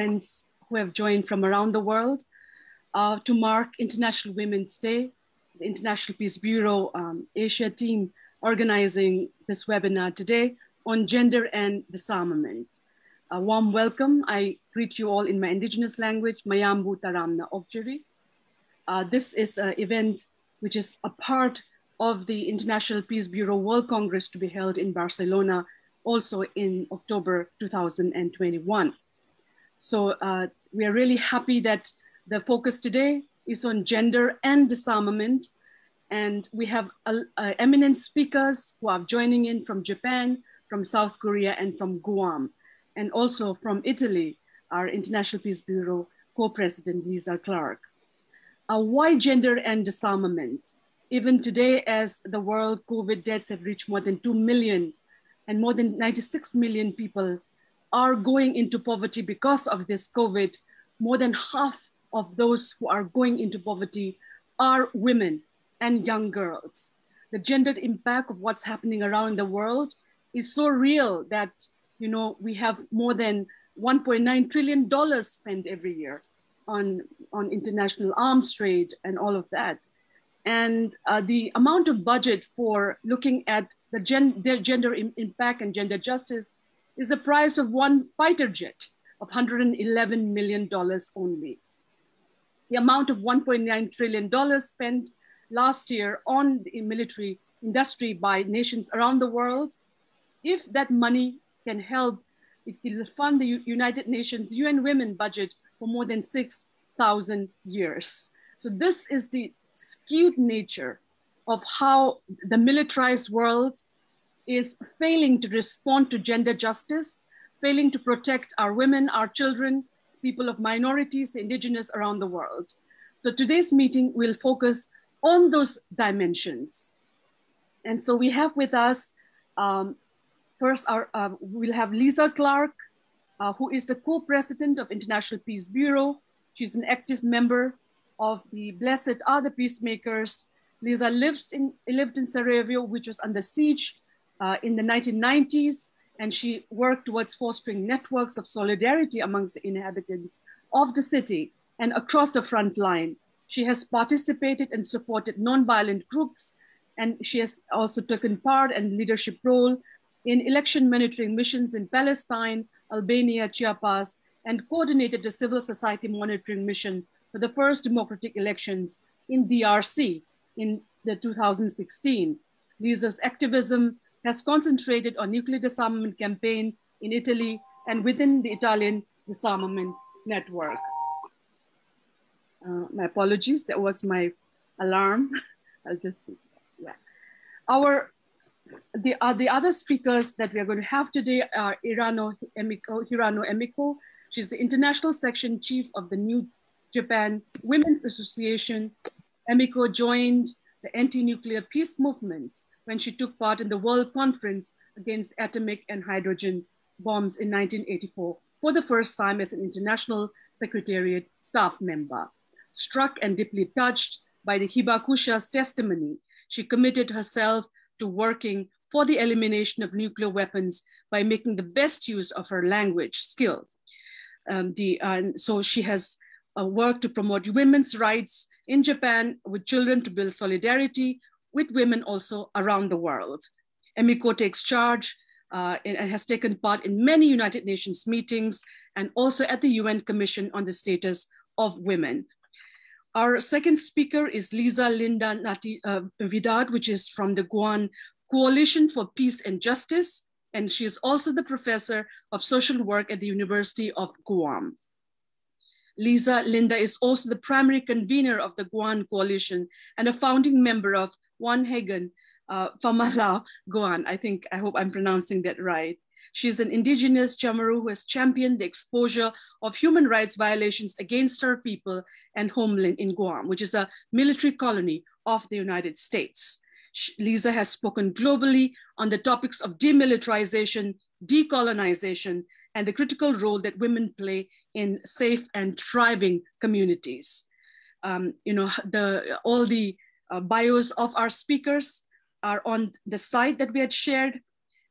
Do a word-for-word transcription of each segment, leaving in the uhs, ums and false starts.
friends who have joined from around the world uh, to mark International Women's Day. The International Peace Bureau um, Asia team organizing this webinar today on gender and disarmament. A warm welcome. I greet you all in my indigenous language, Mayambu Taramna Okjeri. Uh, this is an event which is a part of the International Peace Bureau World Congress to be held in Barcelona, also in October two thousand twenty-one. So uh, we are really happy that the focus today is on gender and disarmament. And we have uh, uh, eminent speakers who are joining in from Japan, from South Korea, and from Guam. And also from Italy, our International Peace Bureau co-president, Lisa Clark. Uh, why gender and disarmament? Even today, as the world COVID deaths have reached more than two million, and more than ninety-six million people are going into poverty because of this COVID, more than half of those who are going into poverty are women and young girls. The gendered impact of what's happening around the world is so real that, you know, we have more than one point nine trillion dollars spent every year on, on international arms trade and all of that. And uh, the amount of budget for looking at the gen their gender im impact and gender justice is the price of one fighter jet of one hundred eleven million dollars only. The amount of one point nine trillion dollars spent last year on the military industry by nations around the world, if that money can help, it will fund the U United Nations U N Women budget for more than six thousand years. So this is the skewed nature of how the militarized world is failing to respond to gender justice, failing to protect our women, our children, people of minorities, the indigenous around the world. So today's meeting will focus on those dimensions. And so we have with us, um, first our, uh, we'll have Lisa Clark, uh, who is the co-president of International Peace Bureau. She's an active member of the Blessed Are the Peacemakers. Lisa lives in, lived in Sarajevo, which was under siege uh, in the nineteen nineties, and she worked towards fostering networks of solidarity amongst the inhabitants of the city and across the front line. She has participated and supported nonviolent groups, and she has also taken part and leadership role in election monitoring missions in Palestine, Albania, Chiapas, and coordinated the civil society monitoring mission for the first democratic elections in D R C in the two thousand sixteen. Lisa's activism has concentrated on nuclear disarmament campaign in Italy and within the Italian disarmament network. Uh, my apologies, that was my alarm. I'll just see, yeah. Our, the, uh, the other speakers that we are going to have today are Hirano Emiko, Hirano Emiko. She's the International Section Chief of the New Japan Women's Association. Emiko joined the anti-nuclear peace movement when she took part in the World Conference Against Atomic and Hydrogen Bombs in nineteen eighty-four for the first time as an International Secretariat staff member. Struck and deeply touched by the Hibakusha's testimony, she committed herself to working for the elimination of nuclear weapons by making the best use of her language skill. Um, the, uh, so she has Uh, work to promote women's rights in Japan with children to build solidarity with women also around the world. Emiko takes charge uh, and, and has taken part in many United Nations meetings and also at the U N Commission on the Status of Women. Our second speaker is Lisa Linda Natividad, which is from the Guåhan Coalition for Peace and Justice. And she is also the professor of social work at the University of Guam. Lisa Linda is also the primary convener of the Guåhan Coalition and a founding member of I Hagan Famalåo'an Guåhan. I think, I hope I'm pronouncing that right. She is an indigenous Chamorro who has championed the exposure of human rights violations against her people and homeland in Guam, which is a military colony of the United States. She, Lisa has spoken globally on the topics of demilitarization, decolonization, and the critical role that women play in safe and thriving communities. Um, you know, the, all the uh, bios of our speakers are on the site that we had shared.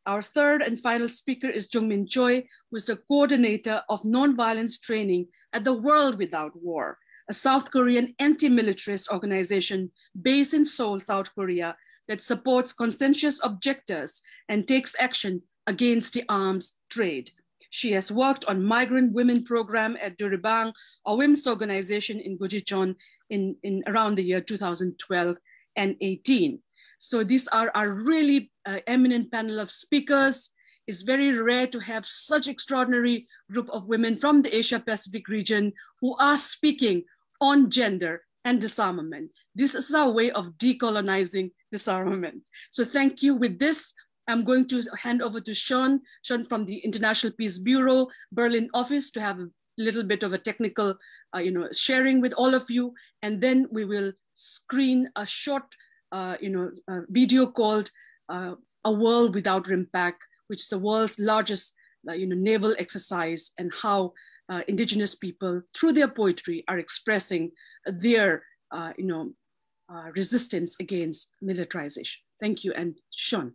Our third and final speaker is Jungmin Choi, who is the coordinator of nonviolence training at the World Without War, a South Korean anti-militarist organization based in Seoul, South Korea, that supports conscientious objectors and takes action against the arms trade. She has worked on migrant women program at Duribang, a women's organization in Gojicheon in, in around the year two thousand twelve and eighteen. So these are a really uh, eminent panel of speakers. It's very rare to have such extraordinary group of women from the Asia Pacific region who are speaking on gender and disarmament. This is our way of decolonizing disarmament. So thank you. With this, I'm going to hand over to Sean, Sean from the International Peace Bureau, Berlin office, to have a little bit of a technical uh, you know, sharing with all of you. And then we will screen a short uh, you know, uh, video called uh, A World Without RIMPAC, which is the world's largest uh, you know, naval exercise, and how uh, indigenous people through their poetry are expressing their uh, you know, uh, resistance against militarization. Thank you, and Sean.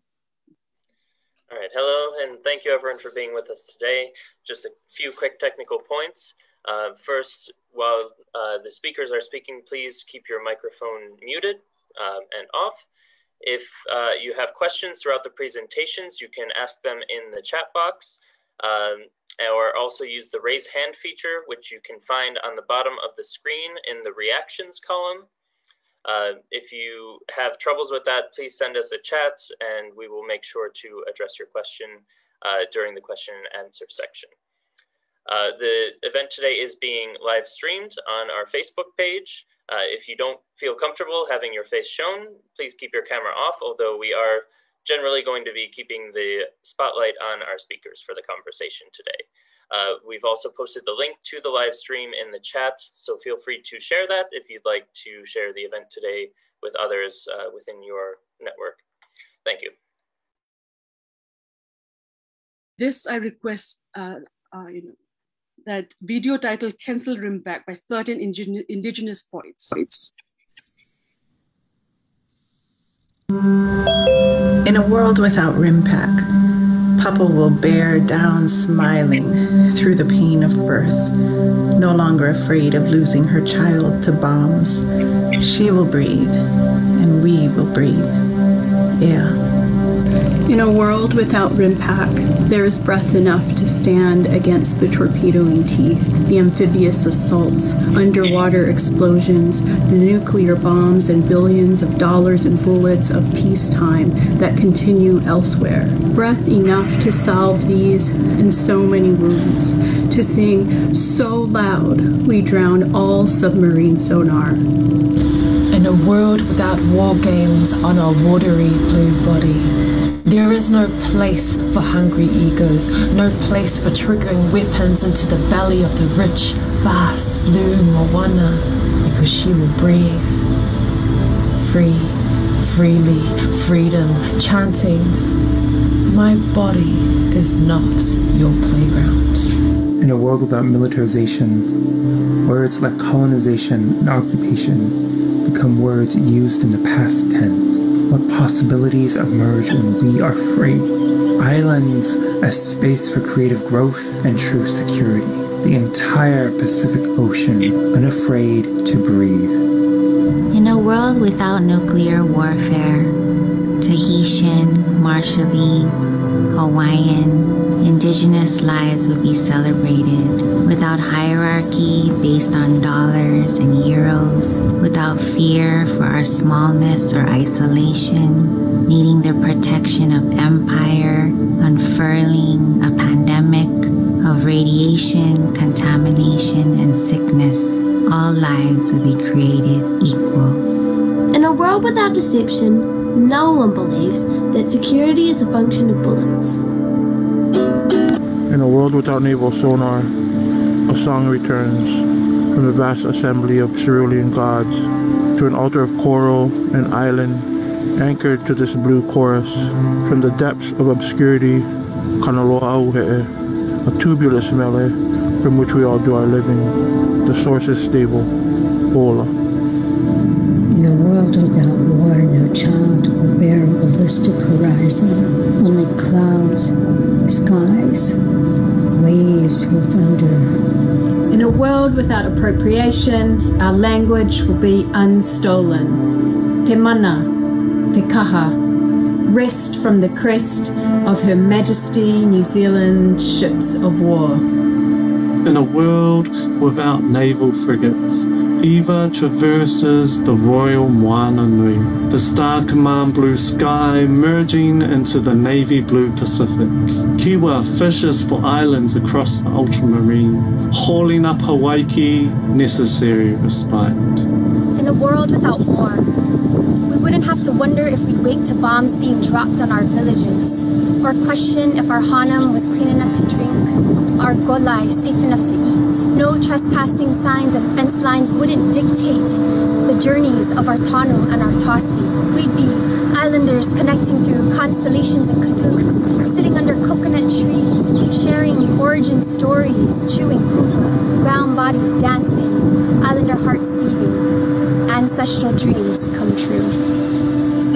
All right, hello, and thank you everyone for being with us today. Just a few quick technical points. Uh, first, while uh, the speakers are speaking, please keep your microphone muted uh, and off. If uh, you have questions throughout the presentations, you can ask them in the chat box, um, or also use the raise hand feature, which you can find on the bottom of the screen in the reactions column. Uh, if you have troubles with that, please send us a chat and we will make sure to address your question uh, during the question and answer section. Uh, the event today is being live streamed on our Facebook page. Uh, if you don't feel comfortable having your face shown, please keep your camera off, although we are generally going to be keeping the spotlight on our speakers for the conversation today. Uh, we've also posted the link to the live stream in the chat, so feel free to share that if you'd like to share the event today with others uh, within your network. Thank you. This I request uh, uh, you know, that video title "Cancel RIMPAC" by thirteen indig indigenous poets. In a world without RIMPAC, Papa will bear down smiling through the pain of birth, no longer afraid of losing her child to bombs. She will breathe, and we will breathe. Yeah. In a world without RIMPAC, there is breath enough to stand against the torpedoing teeth, the amphibious assaults, underwater explosions, the nuclear bombs and billions of dollars and bullets of peacetime that continue elsewhere. Breath enough to salve these and so many wounds, to sing so loud we drown all submarine sonar. In a world without war games on our watery blue body, there is no place for hungry egos, no place for triggering weapons into the belly of the rich, vast blue Moana, because she will breathe. Free, freely, freedom, chanting, my body is not your playground. In a world without militarization, words like colonization and occupation become words used in the past tense. What possibilities emerge when we are free? Islands as space for creative growth and true security. The entire Pacific Ocean, unafraid to breathe. In a world without nuclear warfare, Tahitian, Marshallese, Hawaiian, indigenous lives would be celebrated without hierarchy based on dollars and euros, without fear for our smallness or isolation, needing the protection of empire, unfurling a pandemic of radiation, contamination, and sickness. All lives would be created equal. In a world without deception, no one believes that security is a function of bullets. In a world without naval sonar, a song returns from the vast assembly of cerulean gods to an altar of coral and island anchored to this blue chorus. From the depths of obscurity, Kanaloa'auhe'e, a tubulous melee from which we all do our living. The source is stable, Ola. In a world World Without War, no child will bear a ballistic horizon, only clouds, skies, waves will thunder. In a world without appropriation, our language will be unstolen. Te mana, te kaha, rest from the crest of Her Majesty New Zealand ships of war. In a world without naval frigates, Eva traverses the Royal Moana Nui, the Star Command blue sky merging into the navy blue Pacific. Kiwa fishes for islands across the ultramarine, hauling up Hawaii necessary respite. In a world without war, we wouldn't have to wonder if we'd wake to bombs being dropped on our villages, or question if our hanam was clean enough to drink, our golai safe enough to eat. No trespassing signs and fence lines wouldn't dictate the journeys of our tano and our tosi. We'd be islanders connecting through constellations and canoes, sitting under coconut trees, sharing origin stories, chewing pupa, round bodies dancing, islander hearts beating, ancestral dreams come true.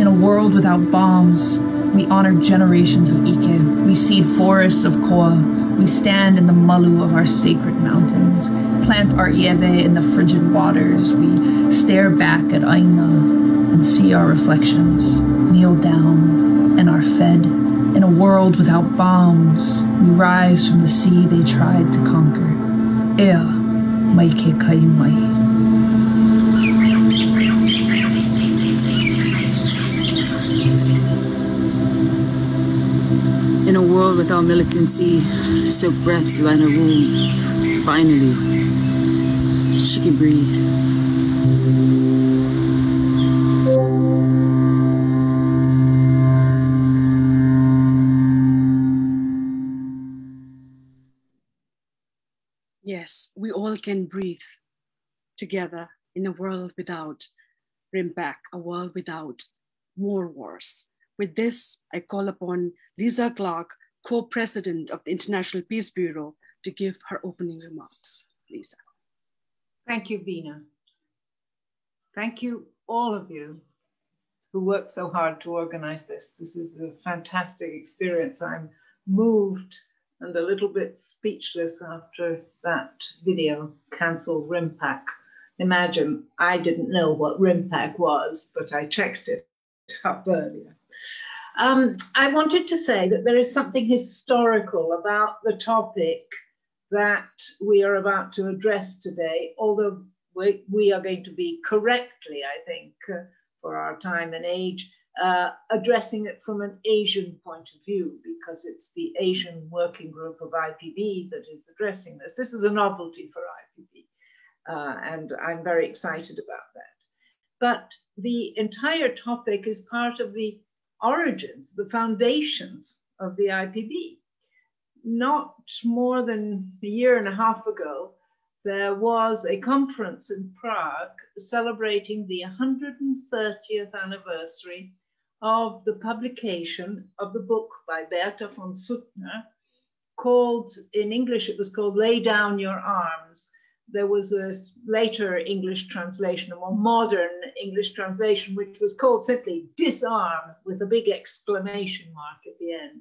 In a world without bombs, we honor generations of Ike. We seed forests of koa. We stand in the malu of our sacred mountains, plant our ieve in the frigid waters. We stare back at Aina and see our reflections, kneel down and are fed. In a world without bombs, we rise from the sea they tried to conquer. Ea, maike kai mai. In a world without militancy, silk breaths line her womb. Finally, she can breathe. Yes, we all can breathe together in a world without RIMPAC, a world without more wars. With this, I call upon Lisa Clark, co-president of the International Peace Bureau, to give her opening remarks. Lisa. Thank you, Bina. Thank you, all of you who worked so hard to organize this. This is a fantastic experience. I'm moved and a little bit speechless after that video, Cancel RIMPAC. Imagine, I didn't know what RIMPAC was, but I checked it up earlier. Um, I wanted to say that there is something historical about the topic that we are about to address today, although we, we are going to be correctly, I think, uh, for our time and age, uh, addressing it from an Asian point of view, because it's the Asian working group of I P B that is addressing this. This is a novelty for I P B, uh, and I'm very excited about that. But the entire topic is part of the origins, the foundations of the I P B. Not more than a year and a half ago, there was a conference in Prague celebrating the one hundred thirtieth anniversary of the publication of the book by Bertha von Suttner called, in English, it was called Lay Down Your Arms. There was a later English translation, a more modern English translation, which was called simply Disarm, with a big exclamation mark at the end.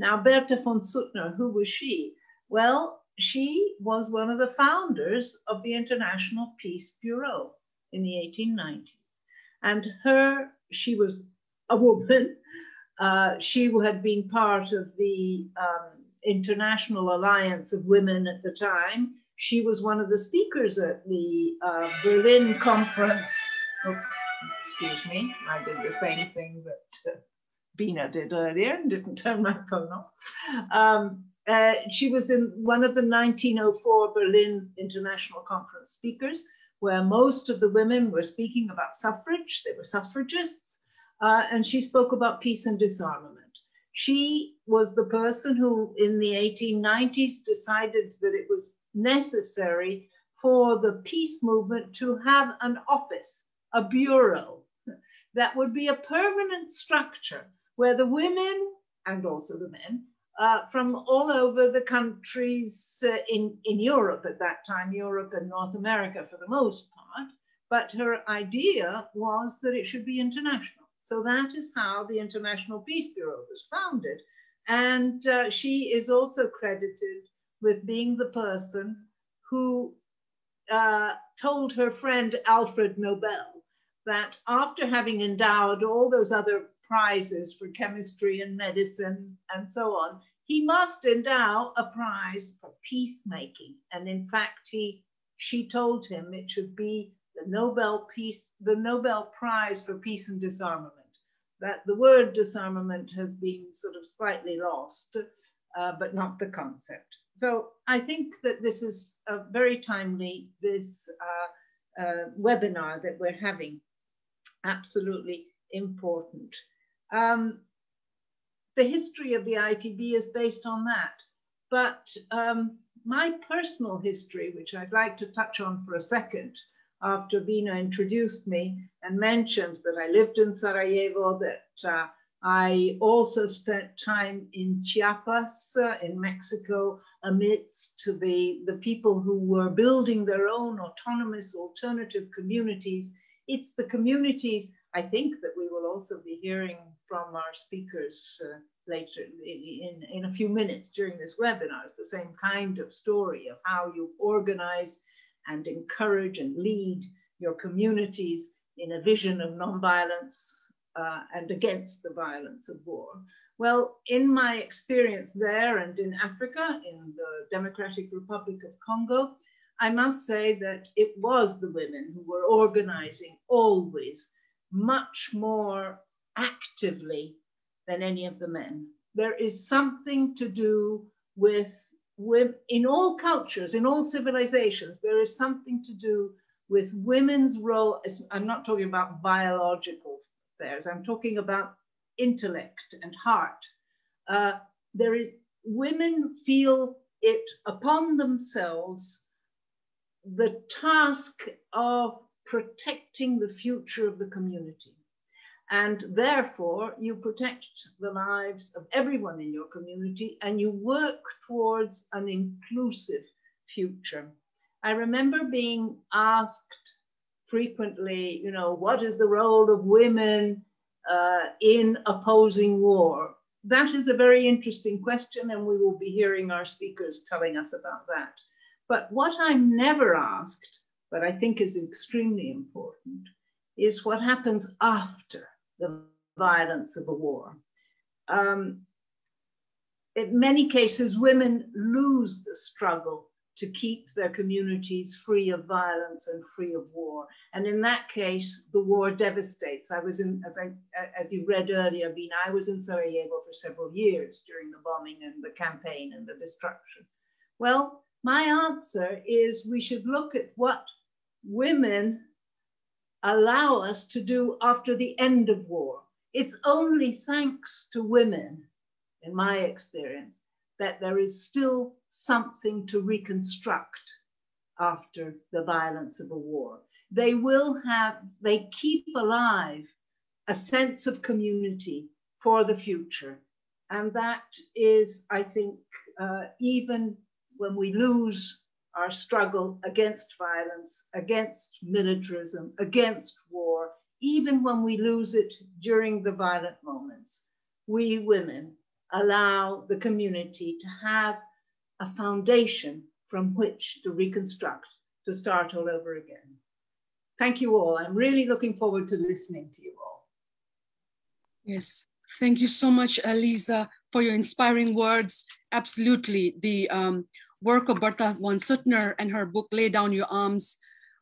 Now, Bertha von Suttner, who was she? Well, she was one of the founders of the International Peace Bureau in the eighteen nineties. And her, she was a woman. Uh, she had been part of the um, International Alliance of Women at the time. She was one of the speakers at the uh, Berlin conference. Oops, excuse me. I did the same thing that uh, Bina did earlier and didn't turn my phone off. Um, uh, she was in one of the nineteen oh four Berlin International Conference speakers, where most of the women were speaking about suffrage. They were suffragists. Uh, and she spoke about peace and disarmament. She was the person who, in the eighteen nineties, decided that it was necessary for the peace movement to have an office, a bureau, that would be a permanent structure where the women, and also the men, uh, from all over the countries uh, in, in Europe at that time, Europe and North America for the most part, But her idea was that it should be international. So that is how the International Peace Bureau was founded. And uh, she is also credited with being the person who uh, told her friend Alfred Nobel that after having endowed all those other prizes for chemistry and medicine and so on, he must endow a prize for peacemaking. And in fact, he, she told him it should be the Nobel Peace, the Nobel Prize for Peace and Disarmament. That the word disarmament has been sort of slightly lost, uh, but not the concept. So I think that this is a very timely, this uh, uh, webinar that we're having, absolutely important. Um, the history of the I P B is based on that, but um, my personal history, which I'd like to touch on for a second, after Bina introduced me and mentioned that I lived in Sarajevo, that uh, I also spent time in Chiapas uh, in Mexico amidst the, the people who were building their own autonomous alternative communities. It's the communities, I think, that we will also be hearing from our speakers uh, later in, in, in a few minutes during this webinar. It's the same kind of story of how you organize and encourage and lead your communities in a vision of nonviolence uh, and against the violence of war. Well, in my experience there and in Africa, in the Democratic Republic of Congo, I must say that it was the women who were organizing always much more actively than any of the men. There is something to do with in all cultures, in all civilizations, there is something to do with women's role. I'm not talking about biological affairs. I'm talking about intellect and heart. Uh, there is, women feel it upon themselves, the task of protecting the future of the community. And therefore, you protect the lives of everyone in your community and you work towards an inclusive future. I remember being asked frequently, you know, what is the role of women uh, in opposing war? That is a very interesting question, and we will be hearing our speakers telling us about that. But what I'm never asked, but I think is extremely important, is what happens after the violence of a war. Um, in many cases, women lose the struggle to keep their communities free of violence and free of war. And in that case, the war devastates. I was in, as, I, as you read earlier, Bina, I was in Sarajevo for several years during the bombing and the campaign and the destruction. Well, my answer is we should look at what women allow us to do after the end of war. It's only thanks to women, in my experience, that there is still something to reconstruct after the violence of a war. They will have, they keep alive a sense of community for the future. And that is, I think, uh, even when we lose our struggle against violence, against militarism, against war, even when we lose it during the violent moments, we women allow the community to have a foundation from which to reconstruct, to start all over again. Thank you all. I'm really looking forward to listening to you all. Yes, thank you so much, Lisa, for your inspiring words. Absolutely. The um, work of Bertha von Suttner and her book, Lay Down Your Arms,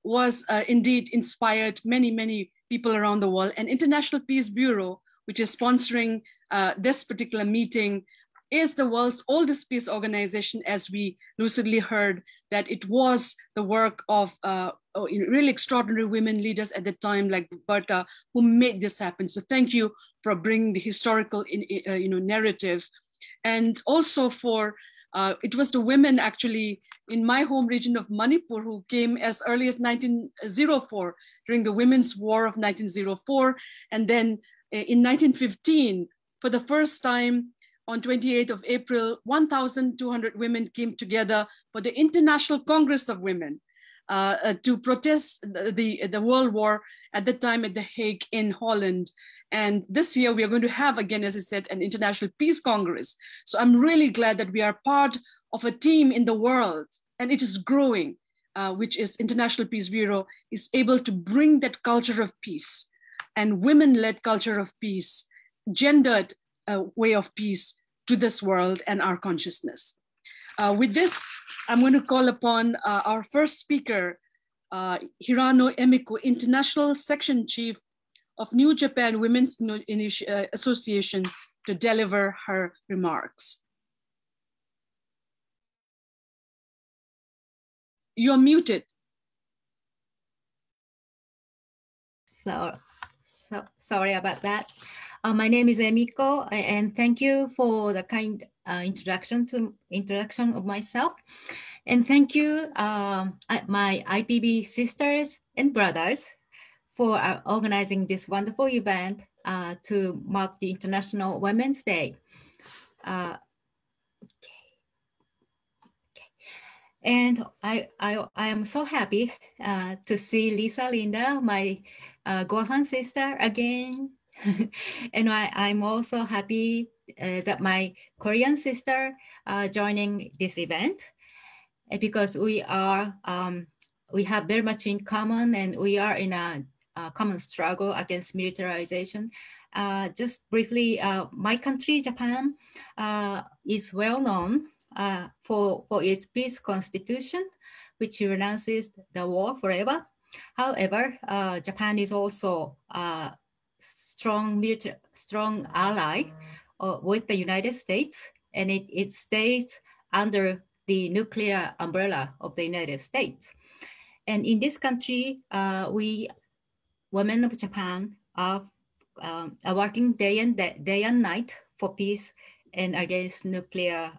was uh, indeed inspired many, many people around the world. And International Peace Bureau, which is sponsoring uh, this particular meeting, is the world's oldest peace organization, as we lucidly heard that it was the work of uh, really extraordinary women leaders at the time, like Bertha, who made this happen. So thank you for bringing the historical in, uh, you know, narrative, and also for Uh, it was the women actually in my home region of Manipur who came as early as nineteen oh four during the Women's War of nineteen oh four. And then in nineteen fifteen, for the first time on twenty-eighth of April, one thousand two hundred women came together for the International Congress of Women. uh, to protest the, the World War at the time at The Hague in Holland. And this year we are going to have, again, as I said, an International Peace Congress. So I'm really glad that we are part of a team in the world, and it is growing, uh, which is International Peace Bureau is able to bring that culture of peace and women-led culture of peace, gendered uh, way of peace to this world and our consciousness. Uh, with this, I'm going to call upon uh, our first speaker, uh, Hirano Emiko, International Section Chief of New Japan Women's Association, to deliver her remarks. You're muted. So, so sorry about that. Uh, my name is Emiko, and thank you for the kind uh, introduction to introduction of myself, and thank you um, my I P B sisters and brothers for uh, organizing this wonderful event uh, to mark the International Women's Day. Uh, okay. Okay. And I, I I am so happy uh, to see Lisa Linda, my uh, Guåhan sister, again. And I, I'm also happy uh, that my Korean sister uh, joining this event, because we are um, we have very much in common, and we are in a, a common struggle against militarization. Uh, just briefly, uh, my country, Japan, uh, is well known uh, for, for its peace constitution, which renounces the war forever. However, uh, Japan is also uh, strong military, strong ally uh, with the United States, and it, it stays under the nuclear umbrella of the United States. And in this country, uh, we women of Japan are, um, are working day and day, day and night for peace and against nuclear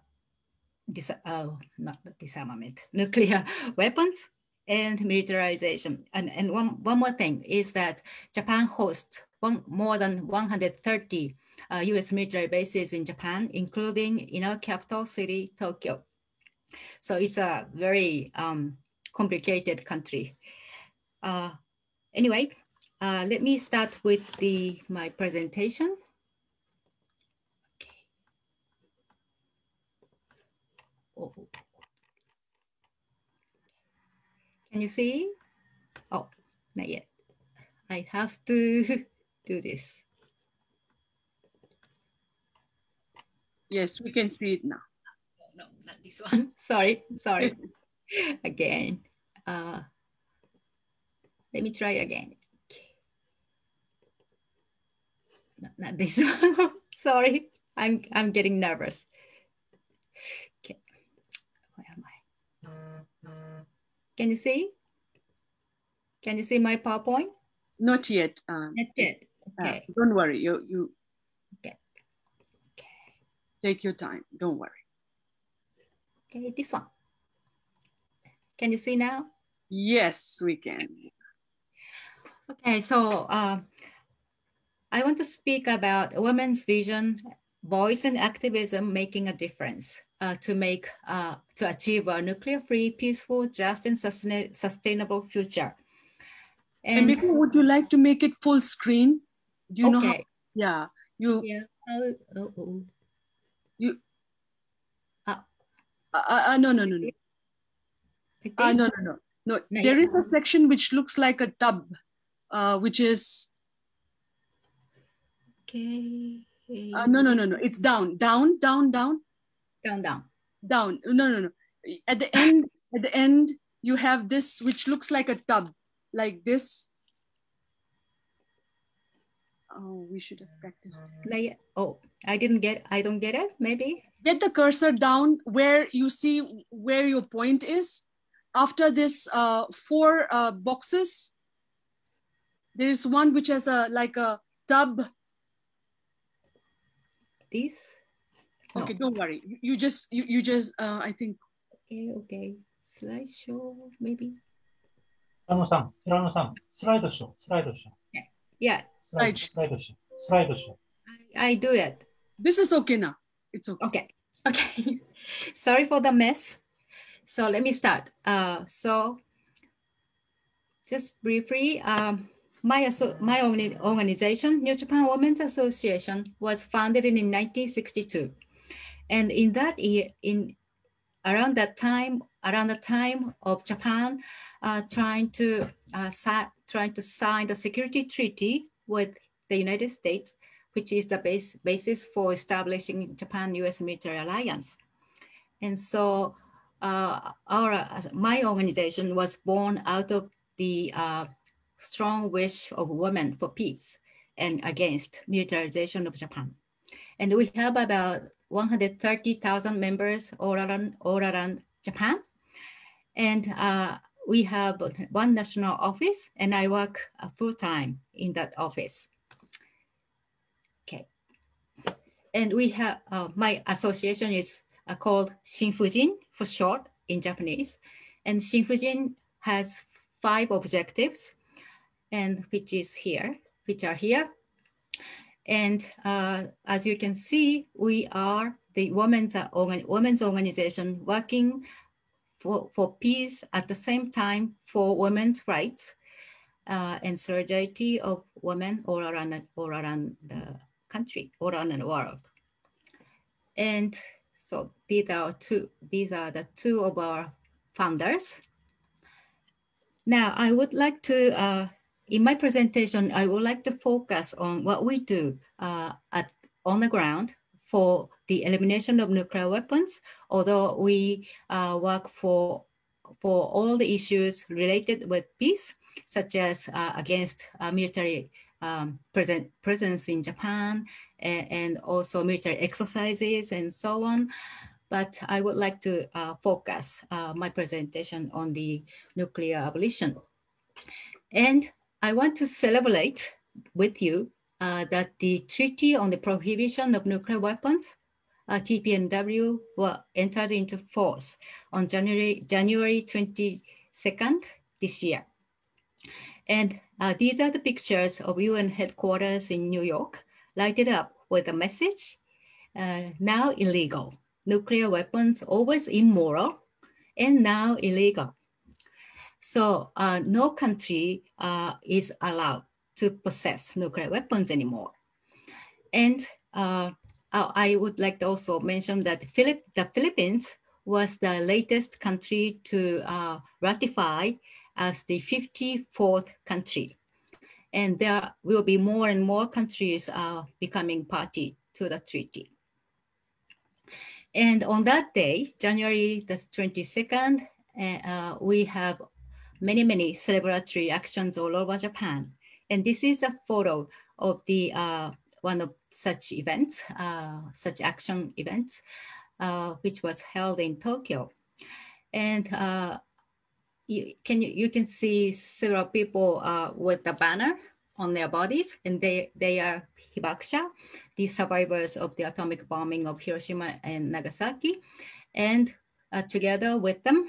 dis uh, not disarmament, nuclear weapons and militarization. And, and one, one more thing is that Japan hosts One, more than one hundred thirty uh, U S military bases in Japan, including in our capital city, Tokyo. So it's a very um, complicated country. Uh, anyway, uh, let me start with the, my presentation. Okay. Oh. Can you see? Oh, not yet. I have to do this. Yes, we can see it now. No, not this one. Sorry, sorry. Again. Uh, let me try again. Okay. No, not this one. Sorry, I'm I'm getting nervous. Okay, where am I? Can you see? Can you see my PowerPoint? Not yet. Um, Not yet. Okay. Uh, don't worry. You you. Okay. Okay. Take your time. Don't worry. Okay. This one. Can you see now? Yes, we can. Okay. So uh, I want to speak about women's vision, voice, and activism making a difference uh, to make uh, to achieve a nuclear-free, peaceful, just, and sustain sustainable future. And, and Emiko, would you like to make it full screen? Do you okay. know how? Yeah, you. Yeah. Oh, oh, oh. You. Ah. Uh, uh, no, no, no, no. Like uh, no, no, no, no. No. There is a section which looks like a tub, uh, which is. Okay. Uh, no, no, no, no. It's down, down, down, down. Down, down. Down. No, no, no. At the end, at the end, you have this, which looks like a tub. Like this. Oh, we should have practiced. Like, oh, I didn't get, I don't get it, maybe. Get the cursor down where you see where your point is. After this uh, four uh, boxes, there's one which has a, like a tub. This? No. Okay, don't worry. You just, you, you just, uh, I think. Okay, okay. Slideshow, maybe. Hirano-san, Hirano-san, slide show, slide show. Yeah, yeah. Slide, slide show, slide show. I, I do it. This is okay now. It's okay. Okay, okay. Sorry for the mess. So let me start. Uh, so Just briefly, um, my, my organization, New Japan Women's Association, was founded in nineteen sixty-two. And in that year, in around that time, around the time of Japan uh, trying to uh, trying to sign the security treaty with the United States, which is the base, basis for establishing Japan U S military alliance. And so uh, our, my organization was born out of the uh, strong wish of women for peace and against militarization of Japan. And we have about one hundred thirty thousand members all around, all around Japan. And uh, we have one national office, and I work uh, full-time in that office. Okay. And we have, uh, my association is uh, called Shinfujin for short in Japanese. And Shinfujin has five objectives, and which is here, which are here. And uh, as you can see, we are the women's, organ women's organization working for, for peace at the same time for women's rights uh, and solidarity of women all around, all around the country, all around the world. And so these are, two, these are the two of our founders. Now I would like to uh, in my presentation, I would like to focus on what we do uh, at, on the ground for the elimination of nuclear weapons, although we uh, work for, for all the issues related with peace, such as uh, against uh, military um, present, presence in Japan and, and also military exercises and so on. But I would like to uh, focus uh, my presentation on the nuclear abolition. And I want to celebrate with you uh, that the Treaty on the Prohibition of Nuclear Weapons, uh, T P N W, were entered into force on January, January twenty-second this year. And uh, these are the pictures of U N headquarters in New York, lighted up with a message, uh, now illegal, nuclear weapons always immoral, and now illegal. So uh, no country uh, is allowed to possess nuclear weapons anymore. And uh, I would like to also mention that Philipp the Philippines was the latest country to uh, ratify as the fifty-fourth country. And there will be more and more countries uh, becoming party to the treaty. And on that day, January the twenty-second, uh, we have many, many celebratory actions all over Japan. And this is a photo of the uh, one of such events, uh, such action events, uh, which was held in Tokyo. And uh, you, can, you can see several people uh, with the banner on their bodies, and they, they are Hibakusha, the survivors of the atomic bombing of Hiroshima and Nagasaki. And uh, together with them,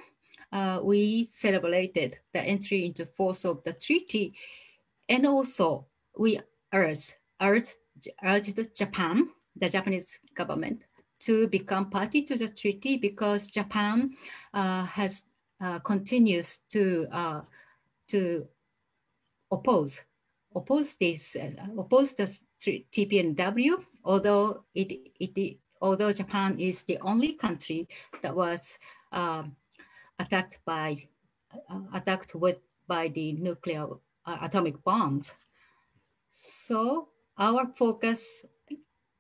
Uh, we celebrated the entry into force of the treaty, and also we urged, urged, urged Japan, the Japanese government, to become party to the treaty, because Japan uh, has uh, continues to uh, to oppose oppose this uh, oppose the T P N W, although it it although Japan is the only country that was Uh, attacked by, uh, attacked with, by the nuclear uh, atomic bombs. So our focus,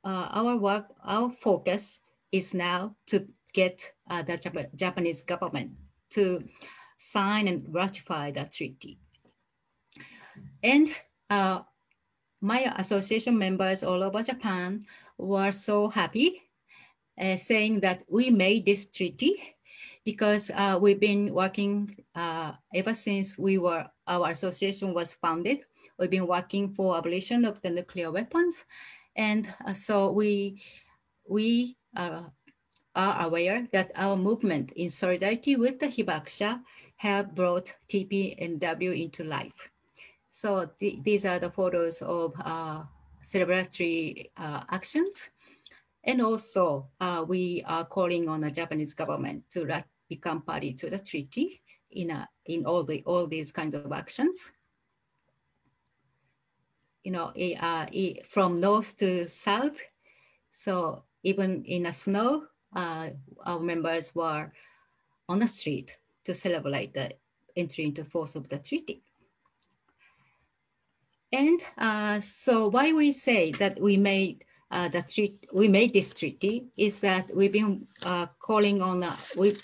uh, our work, our focus is now to get uh, the Jap Japanese government to sign and ratify the treaty. And uh, my association members all over Japan were so happy uh, saying that we made this treaty, because uh, we've been working uh, ever since we were, our association was founded. We've been working for abolition of the nuclear weapons. And uh, so we, we uh, are aware that our movement in solidarity with the Hibakusha have brought T P N W into life. So th these are the photos of uh, celebratory uh, actions. And also, uh, we are calling on the Japanese government to rat become party to the treaty, in a, in all the all these kinds of actions. You know, uh, from north to south. So even in the snow, uh, our members were on the street to celebrate the entry into force of the treaty. And uh, so why we say that we made uh, the treat, we made this treaty is that we've been uh, calling on uh, we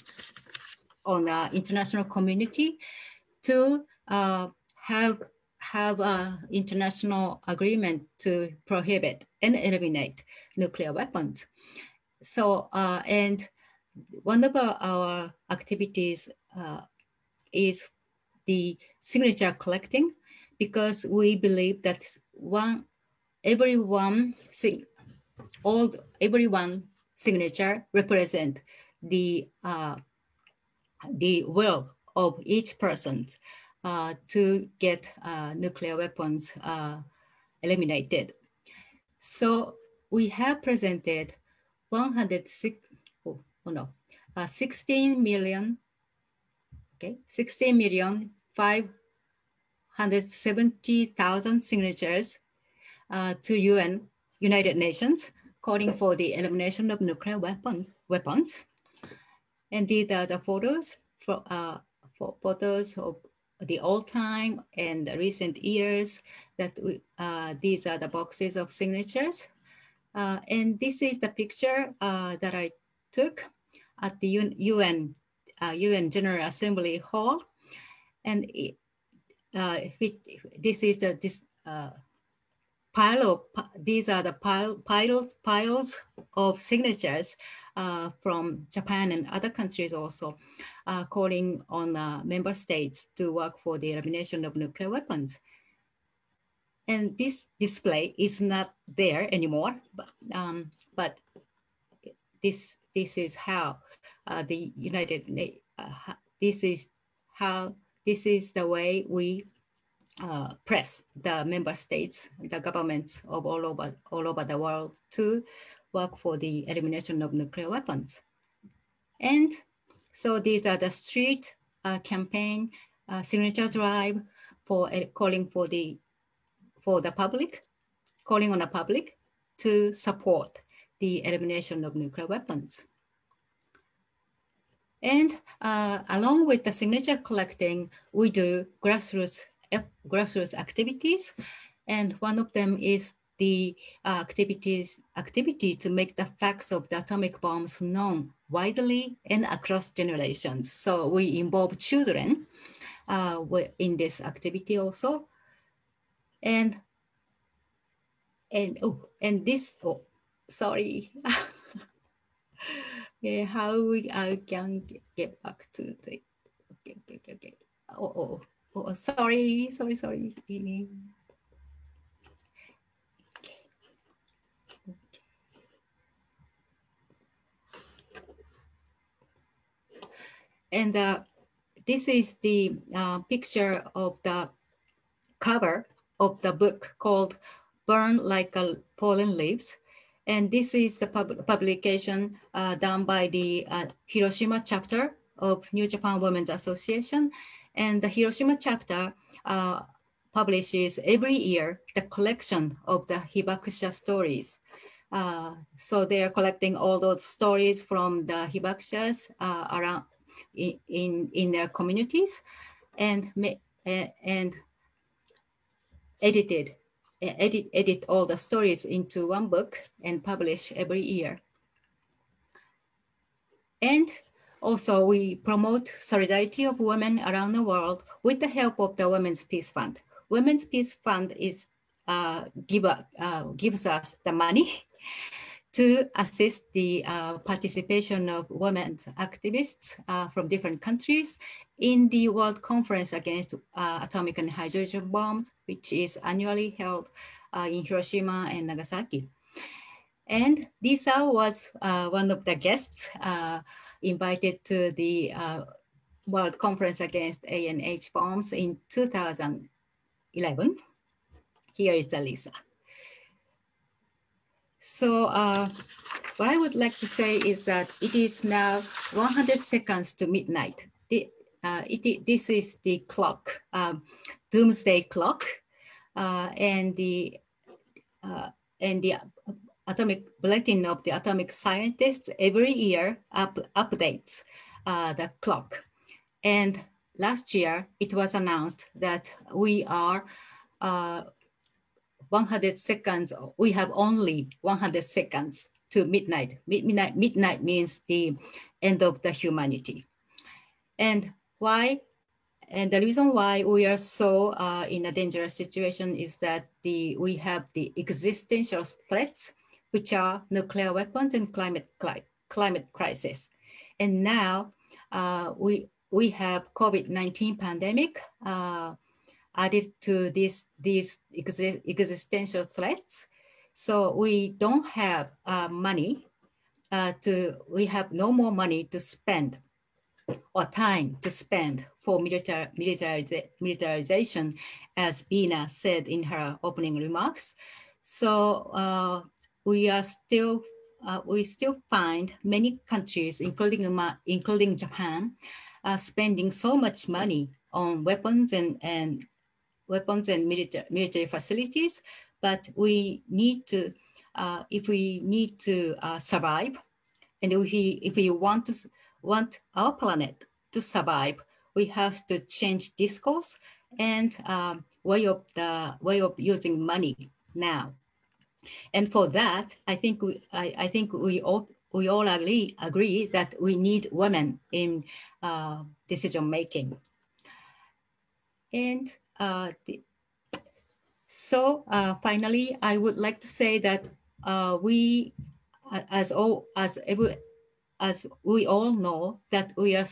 on the international community to uh, have have an international agreement to prohibit and eliminate nuclear weapons. So uh, and one of our, our activities uh, is the signature collecting, because we believe that one, everyone, all, everyone signature represent the uh, the will of each person uh, to get uh, nuclear weapons uh, eliminated. So we have presented one hundred six, oh, oh no, uh, sixteen million, okay, sixteen million five hundred seventy thousand signatures uh, to U N, United Nations, calling for the elimination of nuclear weapon, weapons. And these are the photos, for, uh, for photos of the old time and the recent years that we, uh, these are the boxes of signatures. Uh, and this is the picture uh, that I took at the U N, uh, U N General Assembly Hall. And it, Uh, this is the this uh, pile of these are the pile, piles piles of signatures uh, from Japan and other countries also, uh, calling on uh, member states to work for the elimination of nuclear weapons. And this display is not there anymore, but um, but this this is how uh, the United Nations, uh, this is how. This is the way we uh, press the member states, the governments of all over, all over the world to work for the elimination of nuclear weapons. And so these are the street uh, campaign, uh, signature drive for uh, calling for the, for the public, calling on the public to support the elimination of nuclear weapons. And uh, along with the signature collecting, we do grassroots, grassroots activities. And one of them is the uh, activities, activity to make the facts of the atomic bombs known widely and across generations. So we involve children uh, in this activity also. And, and, oh, and this, oh, sorry. Okay, how we, I can get back to the, okay, okay, okay. Oh, oh, oh, sorry, sorry, sorry. Okay. Okay. And uh, this is the uh, picture of the cover of the book called Burn Like a Fallen Leaves. And this is the pub publication uh, done by the uh, Hiroshima chapter of New Japan Women's Association. And the Hiroshima chapter uh, publishes every year the collection of the Hibakusha stories. Uh, so they are collecting all those stories from the Hibakushas uh, around in, in, in their communities and, and edited. Edit, edit all the stories into one book and publish every year. And also we promote solidarity of women around the world with the help of the Women's Peace Fund. Women's Peace Fund is, uh, give, uh, gives us the money to assist the uh, participation of women activists uh, from different countries in the World Conference Against uh, Atomic and Hydrogen Bombs, which is annually held uh, in Hiroshima and Nagasaki. And Lisa was uh, one of the guests uh, invited to the uh, World Conference Against A N H Bombs in two thousand eleven. Here is the Lisa. So uh, what I would like to say is that it is now one hundred seconds to midnight. The, Uh, it, this is the clock, um, doomsday clock, uh, and the uh, and the atomic bulletin of the atomic scientists every year up, updates uh, the clock. And last year it was announced that we are uh, one hundred seconds. We have only one hundred seconds to midnight. Midnight midnight means the end of the humanity. And why? And the reason why we are so uh, in a dangerous situation is that the we have the existential threats, which are nuclear weapons and climate climate crisis. And now uh, we we have COVID nineteen pandemic uh, added to this these exi existential threats. So we don't have uh, money uh, to, we have no more money to spend or time to spend for military, militariza militarization, as Bina said in her opening remarks. So uh, we are still, uh, we still find many countries, including, including Japan, uh, spending so much money on weapons and, and weapons and military, military facilities. But we need to, uh, if we need to uh, survive, and if we, if we want to want our planet to survive, we have to change discourse and um, way of the way of using money now. And for that, I think we, I, I think we all we all agree agree that we need women in uh, decision making. And uh, the, So uh, finally, I would like to say that uh, we, as all as every, as we all know, that we are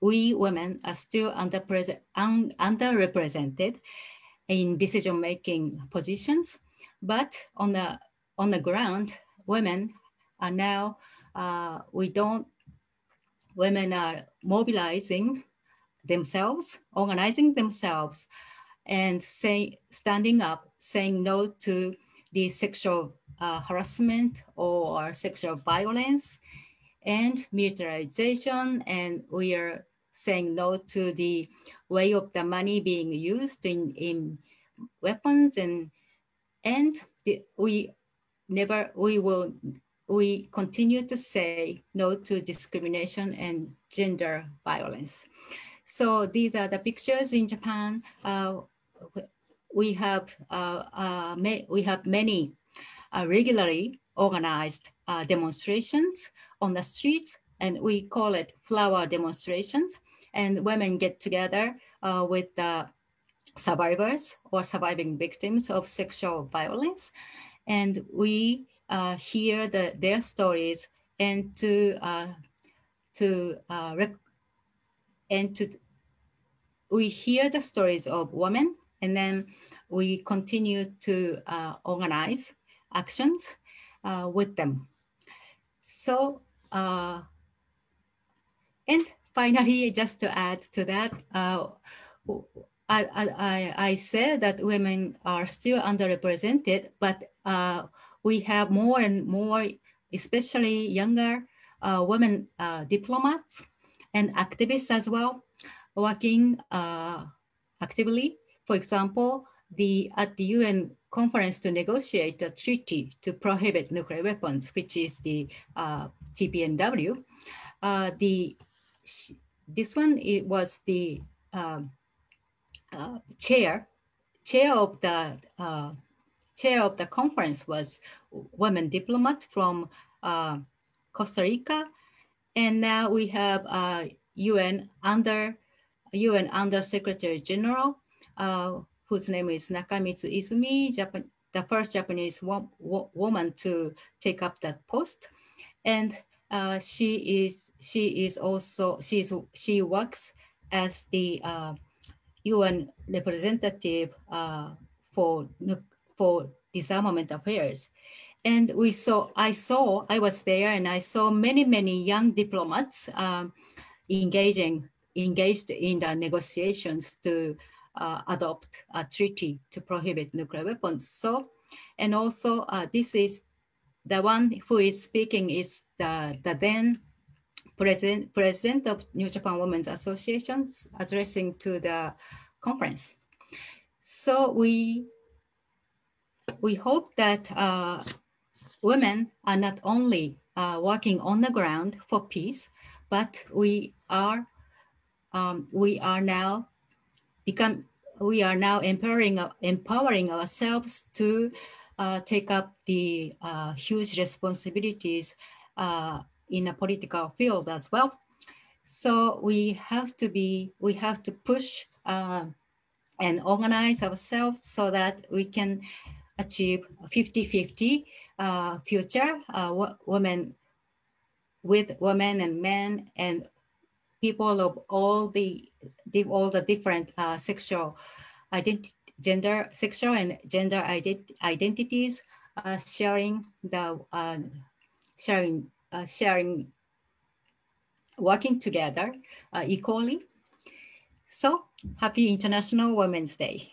we women are still under un underrepresented in decision making positions. But on the on the ground, women are now uh, we don't women are mobilizing themselves, organizing themselves, and say, standing up, saying no to the sexual uh, harassment or sexual violence and militarization. And we are saying no to the way of the money being used in, in weapons. And, and the, we never, we will, we continue to say no to discrimination and gender violence. So these are the pictures in Japan. Uh, We have uh, uh, we have many uh, regularly organized uh, demonstrations on the streets, and we call it flower demonstrations. And women get together uh, with the survivors or surviving victims of sexual violence, and we uh, hear the, their stories and to uh, to uh, rec and to we hear the stories of women. And then we continue to uh, organize actions uh, with them. So, uh, and finally, just to add to that, uh, I, I, I said that women are still underrepresented, but uh, we have more and more, especially younger uh, women uh, diplomats and activists as well, working uh, actively. For example, the, at the U N conference to negotiate a treaty to prohibit nuclear weapons, which is the uh, T P N W. Uh, the, this one, it was the um, uh, chair, chair of the uh, chair of the conference was women diplomat from uh, Costa Rica. And now we have uh, U N under, U N Under Secretary General, Uh, whose name is Nakamitsu Izumi, Japan, the first Japanese wo wo woman to take up that post, and uh, she is she is also she is she works as the uh, U N representative uh, for for disarmament affairs, and we saw I saw I was there and I saw many many young diplomats um, engaging engaged in the negotiations to Uh, adopt a treaty to prohibit nuclear weapons. So, and also uh, this is the one who is speaking is the, the then president, president of New Japan Women's Association, addressing to the conference. So we, we hope that uh, women are not only uh, working on the ground for peace, but we are um, we are now become we are now empowering uh, empowering ourselves to uh, take up the uh, huge responsibilities uh, in a political field as well. So we have to be we have to push uh, and organize ourselves so that we can achieve fifty fifty uh, future uh, women with women and men and people of all the, the all the different uh, sexual identity, gender, sexual and gender ident identities, uh, sharing the uh, sharing uh, sharing working together uh, equally. So happy International Women's Day.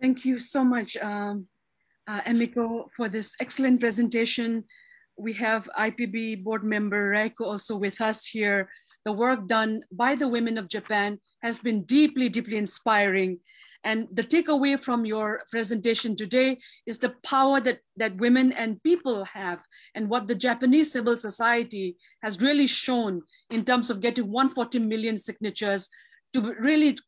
Thank you so much, um, uh, Emiko, for this excellent presentation. We have I P B board member Raiko also with us here. The work done by the women of Japan has been deeply, deeply inspiring. And the takeaway from your presentation today is the power that, that women and people have, and what the Japanese civil society has really shown in terms of getting one hundred forty million signatures to really,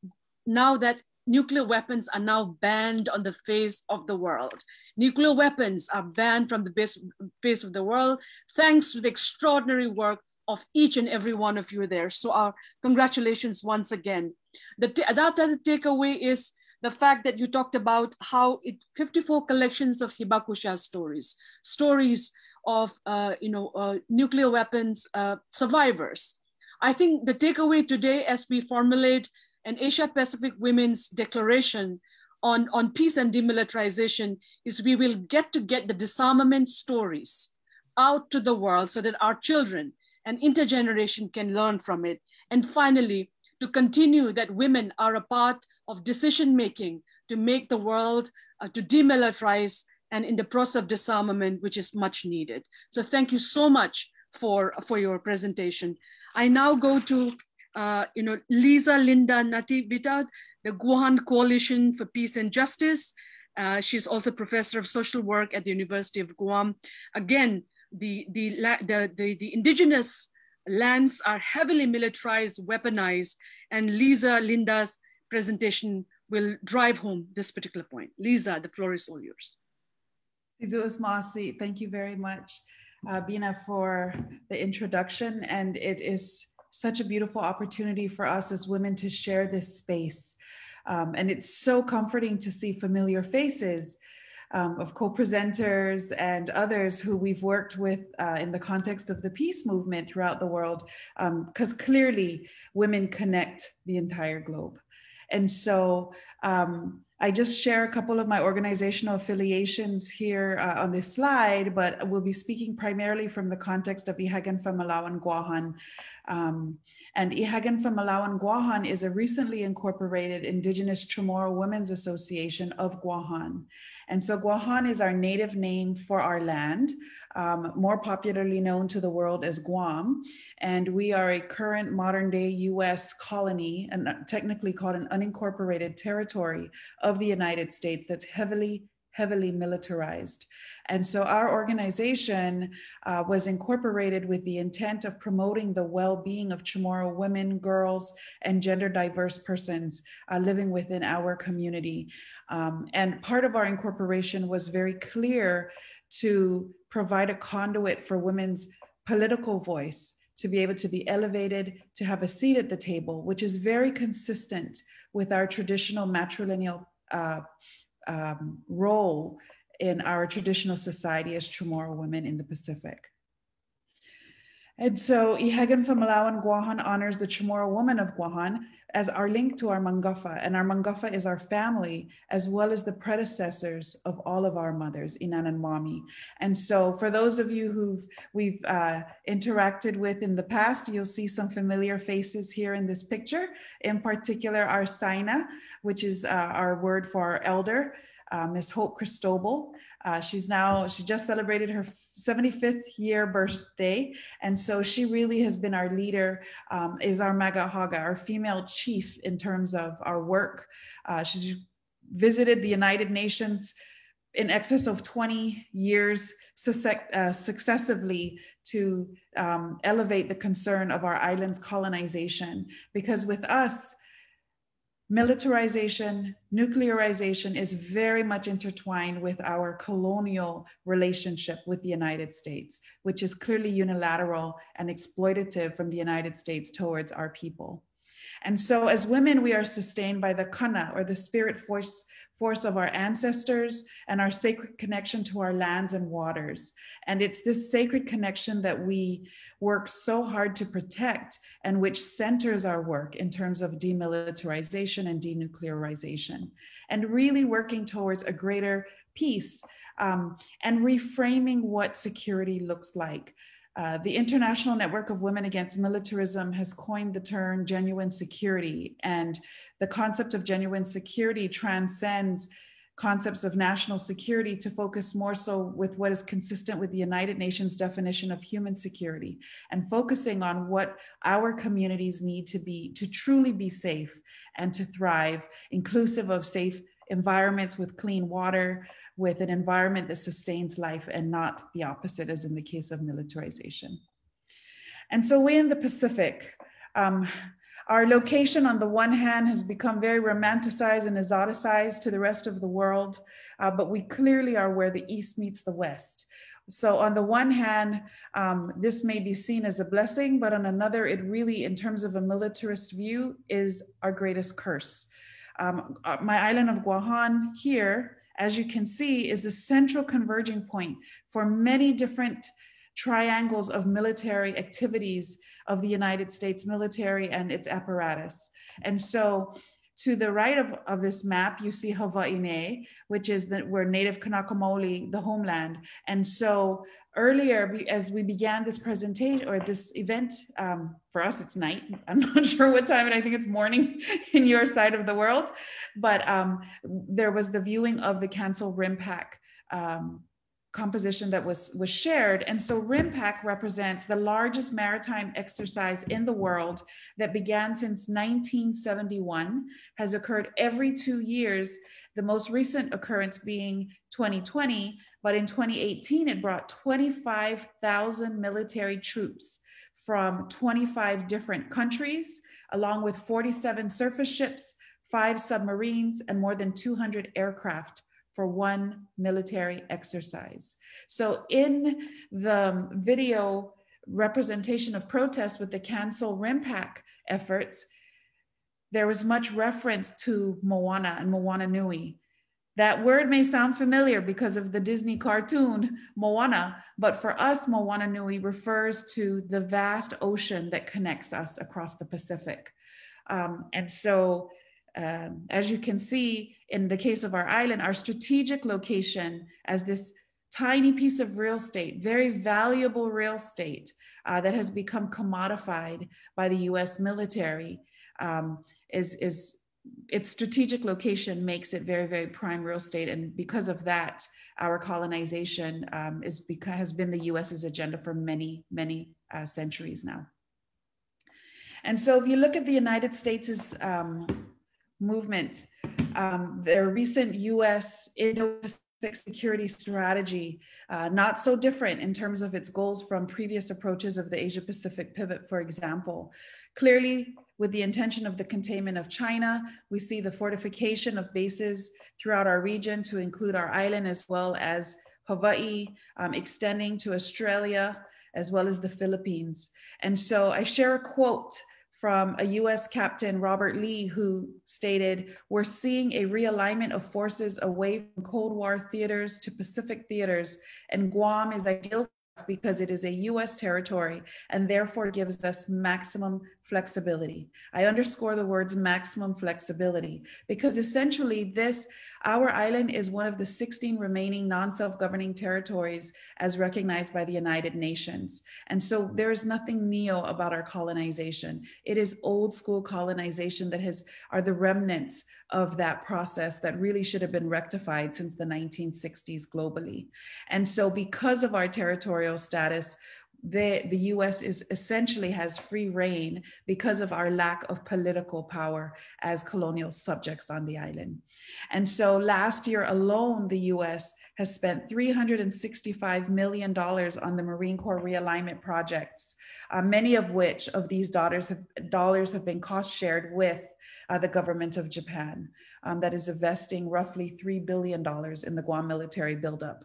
now that nuclear weapons are now banned on the face of the world. Nuclear weapons are banned from the base, face of the world, thanks to the extraordinary work of each and every one of you there. So our congratulations once again. The other takeaway is the fact that you talked about how it, fifty-four collections of Hibakusha stories, stories of uh, you know, uh, nuclear weapons uh, survivors. I think the takeaway today, as we formulate an Asia Pacific Women's Declaration on, on peace and demilitarization, is we will get to get the disarmament stories out to the world so that our children and intergeneration can learn from it. And finally, to continue that women are a part of decision-making to make the world, uh, to demilitarize, and in the process of disarmament, which is much needed. So thank you so much for, for your presentation. I now go to Uh, you know, Lisa Linda Natividad, the Guåhan Coalition for Peace and Justice. Uh, she's also professor of social work at the University of Guam. Again, the, the, the, the, the indigenous lands are heavily militarized, weaponized, and Lisa Linda's presentation will drive home this particular point. Lisa, the floor is all yours. Thank you very much, uh, Bina, for the introduction, and it is such a beautiful opportunity for us as women to share this space. Um, and it's so comforting to see familiar faces um, of co-presenters and others who we've worked with uh, in the context of the peace movement throughout the world, because um, clearly women connect the entire globe. And so um, I just share a couple of my organizational affiliations here uh, on this slide, but we'll be speaking primarily from the context of I Hagan Famalåo'an Guåhan. Um, and I Hagan Famalåo'an Guåhan is a recently incorporated indigenous Chamorro Women's Association of Guåhan. And so Guåhan is our native name for our land, um, more popularly known to the world as Guam. And we are a current modern day U S colony, and technically called an unincorporated territory of the United States, that's heavily heavily militarized. And so our organization uh, was incorporated with the intent of promoting the well-being of Chamorro women, girls, and gender diverse persons uh, living within our community. Um, and part of our incorporation was very clear to provide a conduit for women's political voice to be able to be elevated, to have a seat at the table, which is very consistent with our traditional matrilineal uh, Um, role in our traditional society as Chamorro women in the Pacific. And so I Hagan Famalåo'an Guåhan honors the Chamorro woman of Guåhan as our link to our Mangafa, and our Mangafa is our family, as well as the predecessors of all of our mothers, Inan and Mommy. And so for those of you who we've uh, interacted with in the past, you'll see some familiar faces here in this picture, in particular our Saina, which is uh, our word for our elder, uh, Miss Hope Cristobal. Uh, she's now, she just celebrated her seventy-fifth year birthday. And so she really has been our leader, um, is our Maga Haga, our female chief in terms of our work. Uh, she's visited the United Nations in excess of twenty years uh, successively to um, elevate the concern of our island's colonization. Because with us, militarization, nuclearization is very much intertwined with our colonial relationship with the United States, which is clearly unilateral and exploitative from the United States towards our people. And so as women, we are sustained by the kana, or the spirit force, force of our ancestors, and our sacred connection to our lands and waters. And it's this sacred connection that we work so hard to protect, and which centers our work in terms of demilitarization and denuclearization, and really working towards a greater peace um, and reframing what security looks like. Uh, the International Network of Women Against Militarism has coined the term genuine security, and the concept of genuine security transcends concepts of national security to focus more so with what is consistent with the United Nations definition of human security, and focusing on what our communities need to be to truly be safe and to thrive, inclusive of safe environments with clean water, with an environment that sustains life and not the opposite, as in the case of militarization. And so we in the Pacific, um, our location on the one hand has become very romanticized and exoticized to the rest of the world, uh, but we clearly are where the East meets the West. So on the one hand, um, this may be seen as a blessing, but on another, it really, in terms of a militarist view, is our greatest curse. Um, my island of Guåhan here, as you can see, is the central converging point for many different triangles of military activities of the United States military and its apparatus. And so to the right of, of this map, you see Hawaii, which is the, where Native Kanaka Maoli, the homeland. And so earlier, as we began this presentation or this event, um, for us it's night, I'm not sure what time, and I think it's morning in your side of the world, but um, there was the viewing of the canceled RIMPAC um, composition that was, was shared. And so RIMPAC represents the largest maritime exercise in the world that began since nineteen seventy-one, has occurred every two years, the most recent occurrence being twenty twenty, but in twenty eighteen, it brought twenty-five thousand military troops from twenty-five different countries, along with forty-seven surface ships, five submarines, and more than two hundred aircraft for one military exercise. So in the video representation of protest with the cancel RIMPAC efforts, there was much reference to Moana and Moana Nui. That word may sound familiar because of the Disney cartoon Moana, but for us, Moana Nui refers to the vast ocean that connects us across the Pacific. Um, and so, Um, as you can see, in the case of our island, our strategic location as this tiny piece of real estate, very valuable real estate uh, that has become commodified by the U S military, um, is, is its strategic location makes it very, very prime real estate. And because of that, our colonization um, is because, has been the U S's agenda for many, many uh, centuries now. And so if you look at the United States' um, movement, um, their recent U S Indo-Pacific security strategy, uh, not so different in terms of its goals from previous approaches of the Asia-Pacific pivot, for example. Clearly, with the intention of the containment of China, we see the fortification of bases throughout our region to include our island as well as Hawaii, um, extending to Australia, as well as the Philippines. And so I share a quote from a U S captain, Robert Lee, who stated, "We're seeing a realignment of forces away from Cold War theaters to Pacific theaters, and Guam is ideal for us because it is a U S territory and therefore gives us maximum flexibility. I underscore the words maximum flexibility, because essentially this, our island is one of the sixteen remaining non-self-governing territories as recognized by the United Nations. And so there is nothing neo about our colonization. It is old school colonization that has, are the remnants of that process that really should have been rectified since the nineteen sixties globally. And so because of our territorial status, The, the U S is essentially has free reign because of our lack of political power as colonial subjects on the island. And so last year alone, the U S has spent three hundred sixty-five million dollars on the Marine Corps realignment projects, uh, many of which of these dollars have, dollars have been cost shared with Uh, the government of Japan, um, that is investing roughly three billion dollars in the Guam military buildup.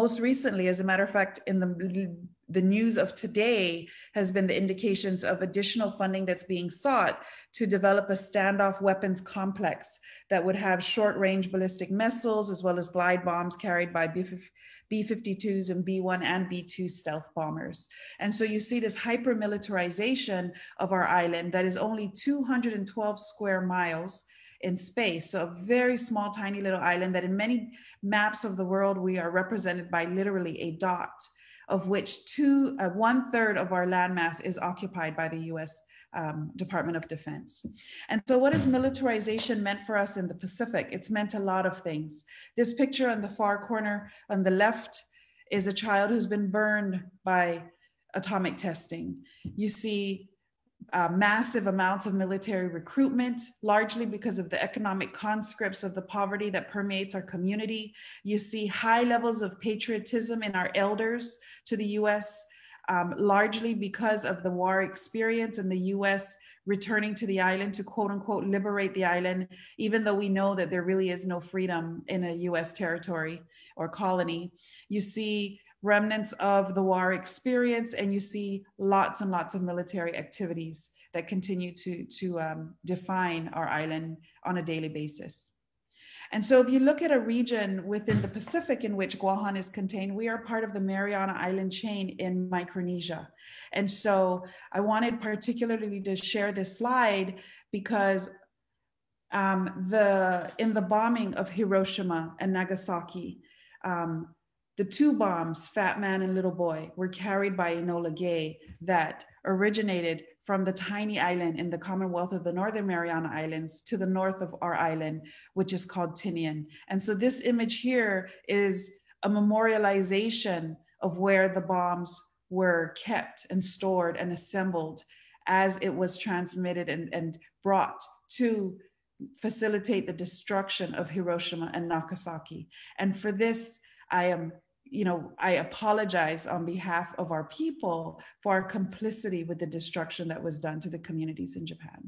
Most recently, as a matter of fact, in the, the news of today has been the indications of additional funding that's being sought to develop a standoff weapons complex that would have short-range ballistic missiles as well as glide bombs carried by B fifty-twos and B one and B two stealth bombers. And so you see this hyper-militarization of our island that is only two hundred twelve square miles in space. So a very small, tiny little island that in many maps of the world, we are represented by literally a dot, of which two, uh, one third of our landmass is occupied by the U S Um, Department of Defense. And so what is militarization meant for us in the Pacific? It's meant a lot of things. This picture on the far corner on the left is a child who's been burned by atomic testing. You see Uh, massive amounts of military recruitment, largely because of the economic conscripts of the poverty that permeates our community. You see high levels of patriotism in our elders to the U S, um, largely because of the war experience and the U S returning to the island to quote unquote liberate the island, even though we know that there really is no freedom in a U S territory or colony. You see remnants of the war experience, and you see lots and lots of military activities that continue to, to um, define our island on a daily basis. And so if you look at a region within the Pacific in which Guåhan is contained, we are part of the Mariana Island chain in Micronesia. And so I wanted particularly to share this slide because um, the, in the bombing of Hiroshima and Nagasaki, um, the two bombs, Fat Man and Little Boy, were carried by Enola Gay that originated from the tiny island in the Commonwealth of the Northern Mariana Islands to the north of our island, which is called Tinian. And so this image here is a memorialization of where the bombs were kept and stored and assembled as it was transmitted and, and brought to facilitate the destruction of Hiroshima and Nagasaki. And for this, I am you know, I apologize on behalf of our people for our complicity with the destruction that was done to the communities in Japan.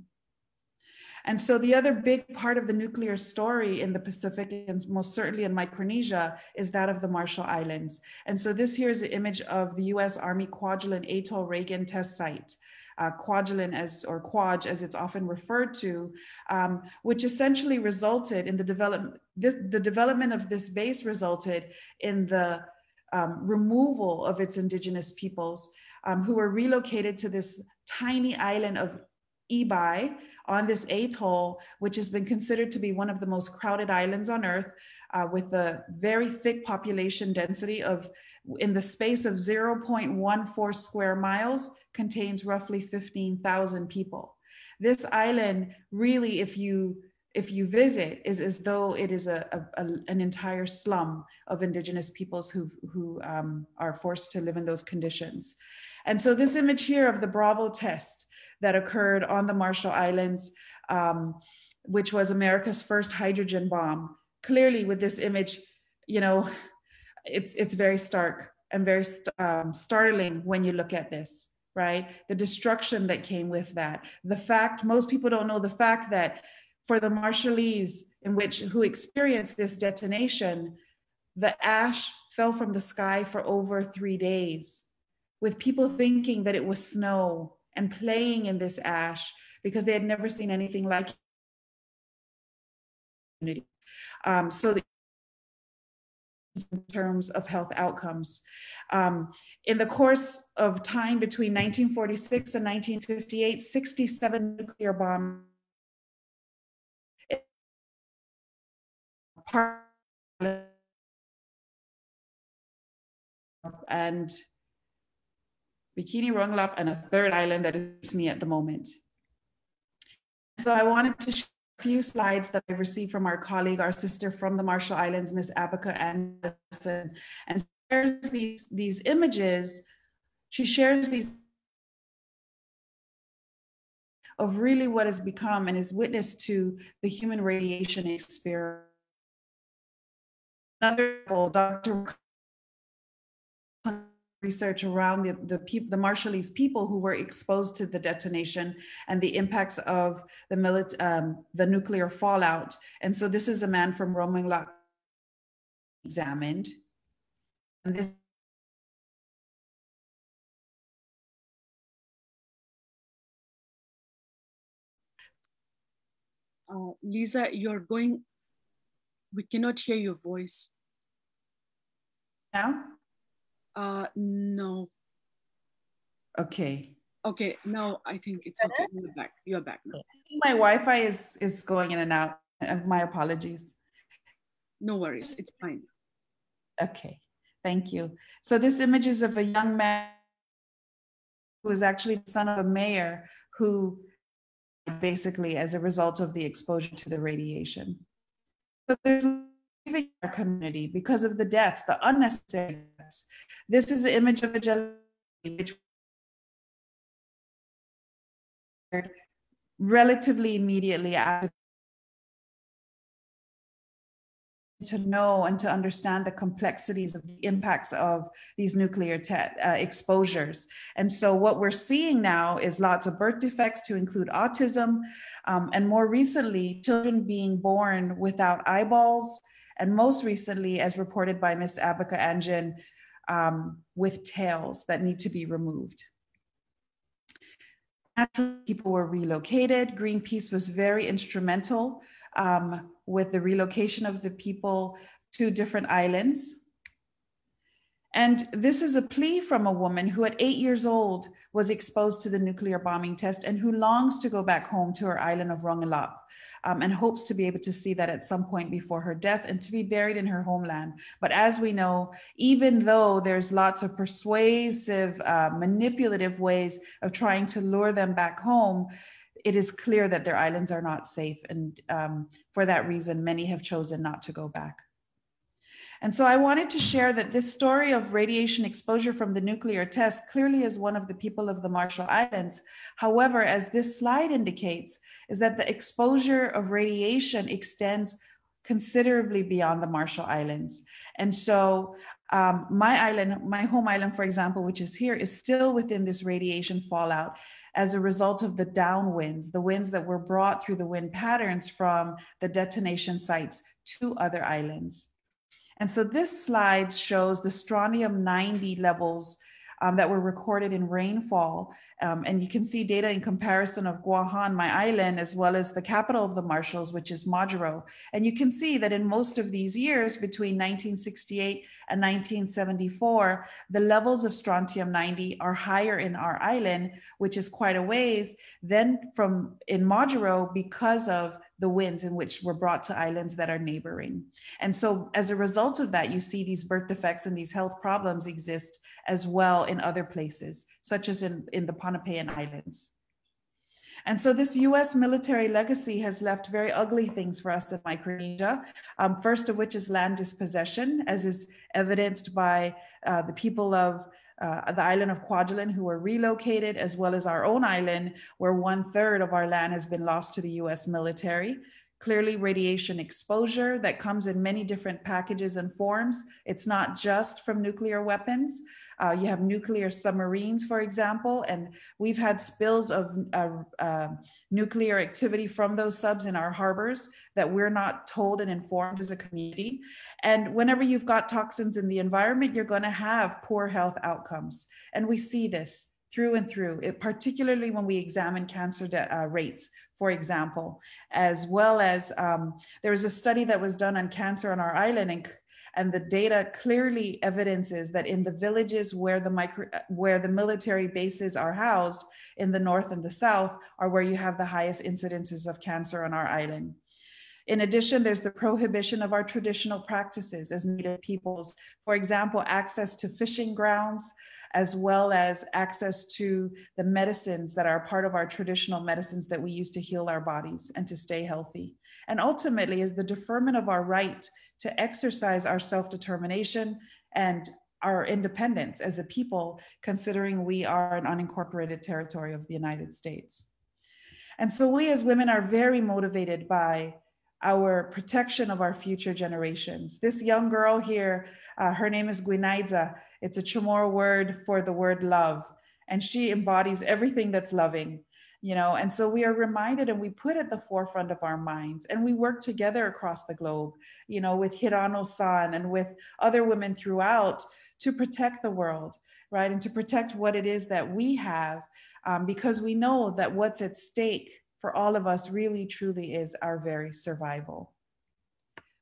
And so the other big part of the nuclear story in the Pacific, and most certainly in Micronesia, is that of the Marshall Islands. And so this here is an image of the U S Army Kwajalein Atoll Reagan test site, uh, Kwajalein as, or Quaj as it's often referred to, um, which essentially resulted in the development, this, the development of this base resulted in the um, removal of its indigenous peoples um, who were relocated to this tiny island of Ibai on this atoll, which has been considered to be one of the most crowded islands on Earth, uh, with a very thick population density of, in the space of zero point one four square miles, contains roughly fifteen thousand people. This island really, if you if you visit, is as though it is a, a, an entire slum of indigenous peoples who, who um, are forced to live in those conditions. And so this image here of the Bravo test that occurred on the Marshall Islands, um, which was America's first hydrogen bomb. Clearly with this image, you know, it's, it's very stark and very um, startling when you look at this, right? The destruction that came with that. The fact, most people don't know the fact that for the Marshallese in which, who experienced this detonation, the ash fell from the sky for over three days with people thinking that it was snow and playing in this ash because they had never seen anything like it. Um, so the in terms of health outcomes. Um, in the course of time between nineteen forty-six and nineteen fifty-eight, sixty-seven nuclear bombs, and Bikini, Rongelap, and a third island that is me at the moment. So I wanted to share a few slides that I received from our colleague, our sister from the Marshall Islands, Miss Abaka Anderson, and shares these, these images. She shares these of really what has become and is witness to the human radiation experience. Another Doctor research around the, the, peop, the Marshallese people who were exposed to the detonation and the impacts of the, milit, um, the nuclear fallout. And so this is a man from Rongelap examined. And this uh, Lisa, you're going, we cannot hear your voice. Now? Uh, no. Okay. Okay, now I think it's okay. You're back. You're back now. My Wi-Fi is, is going in and out. My apologies. No worries, it's fine. Okay, thank you. So this image is of a young man who is actually the son of a mayor who basically as a result of the exposure to the radiation. So there's leaving our community because of the deaths, the unnecessary deaths. This is an image of a jelly, which relatively immediately after to know and to understand the complexities of the impacts of these nuclear uh, exposures. And so what we're seeing now is lots of birth defects to include autism, um, and more recently, children being born without eyeballs, and most recently, as reported by Miz Abaka Anjin, um, with tails that need to be removed. After people were relocated, Greenpeace was very instrumental um, with the relocation of the people to different islands. And this is a plea from a woman who at eight years old was exposed to the nuclear bombing test and who longs to go back home to her island of Rongelap um, and hopes to be able to see that at some point before her death and to be buried in her homeland. But as we know, even though there's lots of persuasive, uh, manipulative ways of trying to lure them back home, it is clear that their islands are not safe. And um, for that reason, many have chosen not to go back. And so I wanted to share that this story of radiation exposure from the nuclear test clearly is one of the people of the Marshall Islands. However, as this slide indicates, is that the exposure of radiation extends considerably beyond the Marshall Islands. And so um, my island, my home island, for example, which is here, is still within this radiation fallout as a result of the downwinds, the winds that were brought through the wind patterns from the detonation sites to other islands. And so this slide shows the strontium ninety levels um, that were recorded in rainfall. Um, and you can see data in comparison of Guåhan, my island, as well as the capital of the Marshalls, which is Majuro. And you can see that in most of these years between nineteen sixty-eight and nineteen seventy-four, the levels of strontium ninety are higher in our island, which is quite a ways, than from in Majuro because of the winds in which were brought to islands that are neighboring. And so as a result of that, you see these birth defects and these health problems exist as well in other places, such as in, in the Pohnpeian Islands. And so this U S military legacy has left very ugly things for us in Micronesia, um, first of which is land dispossession, as is evidenced by uh, the people of Uh, the island of Kwajalein who were relocated, as well as our own island, where one third of our land has been lost to the U S military. Clearly radiation exposure that comes in many different packages and forms. It's not just from nuclear weapons. Uh, you have nuclear submarines, for example, and we've had spills of uh, uh, nuclear activity from those subs in our harbors that we're not told and informed as a community. And whenever you've got toxins in the environment, you're going to have poor health outcomes. And we see this through and through, it, particularly when we examine cancer uh, rates, for example, as well as um, there was a study that was done on cancer on our island, and And the data clearly evidences that in the villages where the micro, where the military bases are housed in the north and the south are where you have the highest incidences of cancer on our island. In addition, there's the prohibition of our traditional practices as Native peoples, for example, access to fishing grounds, as well as access to the medicines that are part of our traditional medicines that we use to heal our bodies and to stay healthy. And ultimately is the deferment of our right to exercise our self-determination and our independence as a people, considering we are an unincorporated territory of the United States. And so we as women are very motivated by our protection of our future generations. This young girl here, uh, her name is Guinaidza. It's a Chamorro word for the word love. And she embodies everything that's loving, you know? And so we are reminded and we put at the forefront of our minds, and we work together across the globe, you know, with Hirano-san and with other women throughout to protect the world, right? And to protect what it is that we have, um, because we know that what's at stake for all of us really truly is our very survival.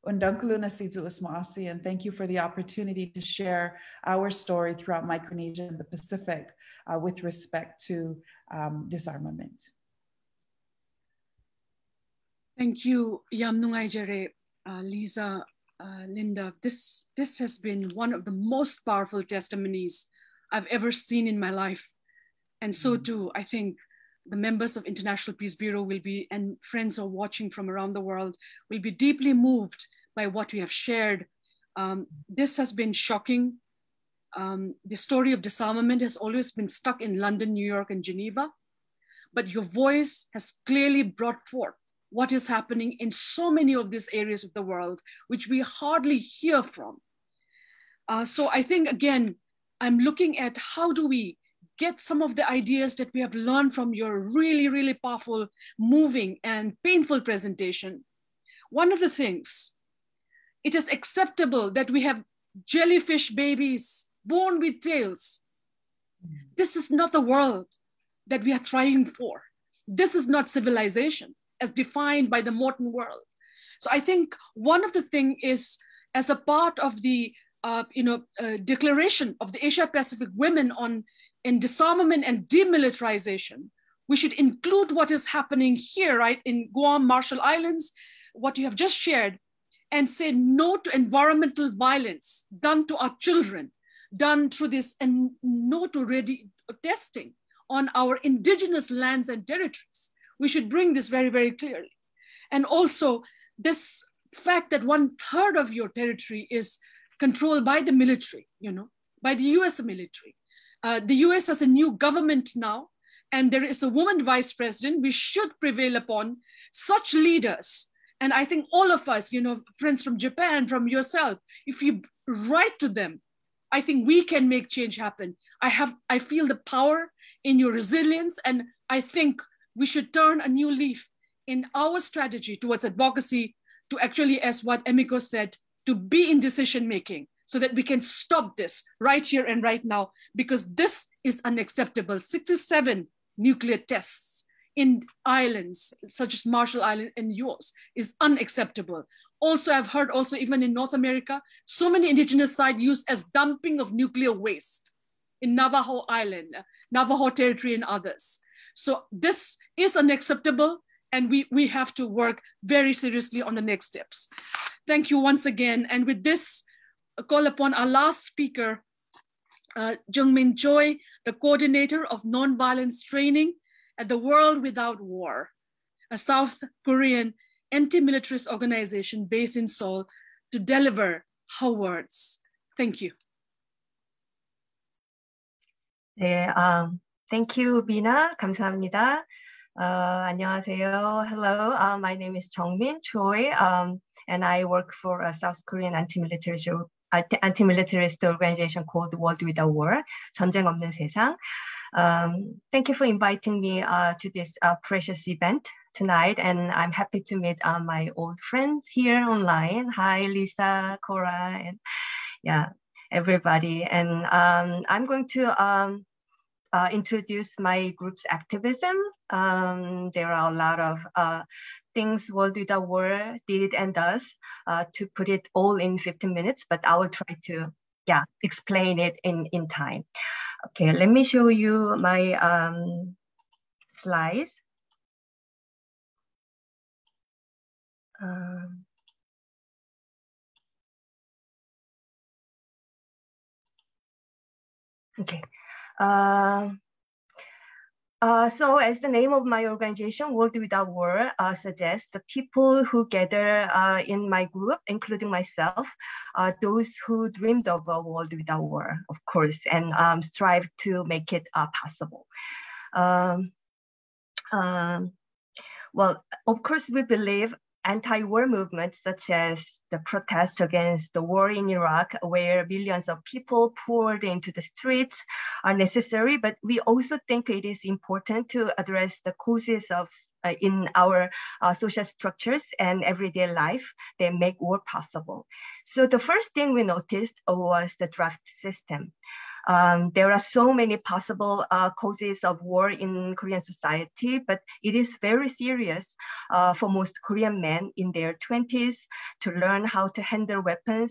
And thank you for the opportunity to share our story throughout Micronesia and the Pacific uh, with respect to um, disarmament. Thank you, Yam Nungai Jere, uh, Lisa, uh, Linda. This, this has been one of the most powerful testimonies I've ever seen in my life. And so too, I think, the members of International Peace Bureau will be, and friends who are watching from around the world, will be deeply moved by what we have shared. Um, this has been shocking. Um, the story of disarmament has always been stuck in London, New York, and Geneva, but your voice has clearly brought forth what is happening in so many of these areas of the world, which we hardly hear from. Uh, so I think, again, I'm looking at how do we get some of the ideas that we have learned from your really, really powerful, moving and painful presentation. One of the things, it is acceptable that we have jellyfish babies born with tails. This is not the world that we are trying for. This is not civilization as defined by the modern world. So I think one of the things is, as a part of the uh, you know, uh, declaration of the Asia Pacific women on in disarmament and demilitarization, we should include what is happening here, right, in Guam, Marshall Islands, what you have just shared, and say no to environmental violence done to our children, done through this, and no to ready testing on our indigenous lands and territories. We should bring this very, very clearly. And also this fact that one third of your territory is controlled by the military, you know, by the U S military. Uh, the U S has a new government now, and there is a woman vice president. We should prevail upon such leaders. And I think all of us, you know, friends from Japan, from yourself, if you write to them, I think we can make change happen. I have, I feel the power in your resilience, and I think we should turn a new leaf in our strategy towards advocacy to actually, as what Emiko said, to be in decision-making, so that we can stop this right here and right now, because this is unacceptable. sixty-seven nuclear tests in islands such as Marshall Island and yours is unacceptable. Also, I've heard also even in North America, so many indigenous sites used as dumping of nuclear waste in Navajo Island, Navajo territory and others. So this is unacceptable, and we, we have to work very seriously on the next steps. Thank you once again. And with this, I call upon our last speaker, uh, Jungmin Choi, the coordinator of nonviolence training at the World Without War, a South Korean anti-militarist organization based in Seoul, to deliver her words. Thank you. 네, um, thank you, Bina. 감사합니다. Uh, 안녕하세요. Hello, uh, my name is Jungmin Choi, um, and I work for a South Korean anti-militarist anti-militarist organization called World Without War, 전쟁 없는 세상. Um, thank you for inviting me uh, to this uh, precious event tonight, and I'm happy to meet uh, my old friends here online. Hi, Lisa, Cora, and yeah, everybody. And um, I'm going to um, uh, introduce my group's activism. Um, there are a lot of uh, things World Without War did and does uh, to put it all in fifteen minutes, but I will try to yeah, explain it in, in time. Okay, let me show you my um, slides. Um, okay. Uh, Uh, so as the name of my organization, World Without War, uh, suggests, the people who gather uh, in my group, including myself, are those who dreamed of a world without war, of course, and um, strive to make it uh, possible. Um, um, well, of course, we believe anti-war movements such as the protests against the war in Iraq, where millions of people poured into the streets, are necessary, but we also think it is important to address the causes of uh, in our uh, social structures and everyday life that make war possible. So the first thing we noticed was the draft system. Um, there are so many possible uh, causes of war in Korean society, but it is very serious uh, for most Korean men in their twenties to learn how to handle weapons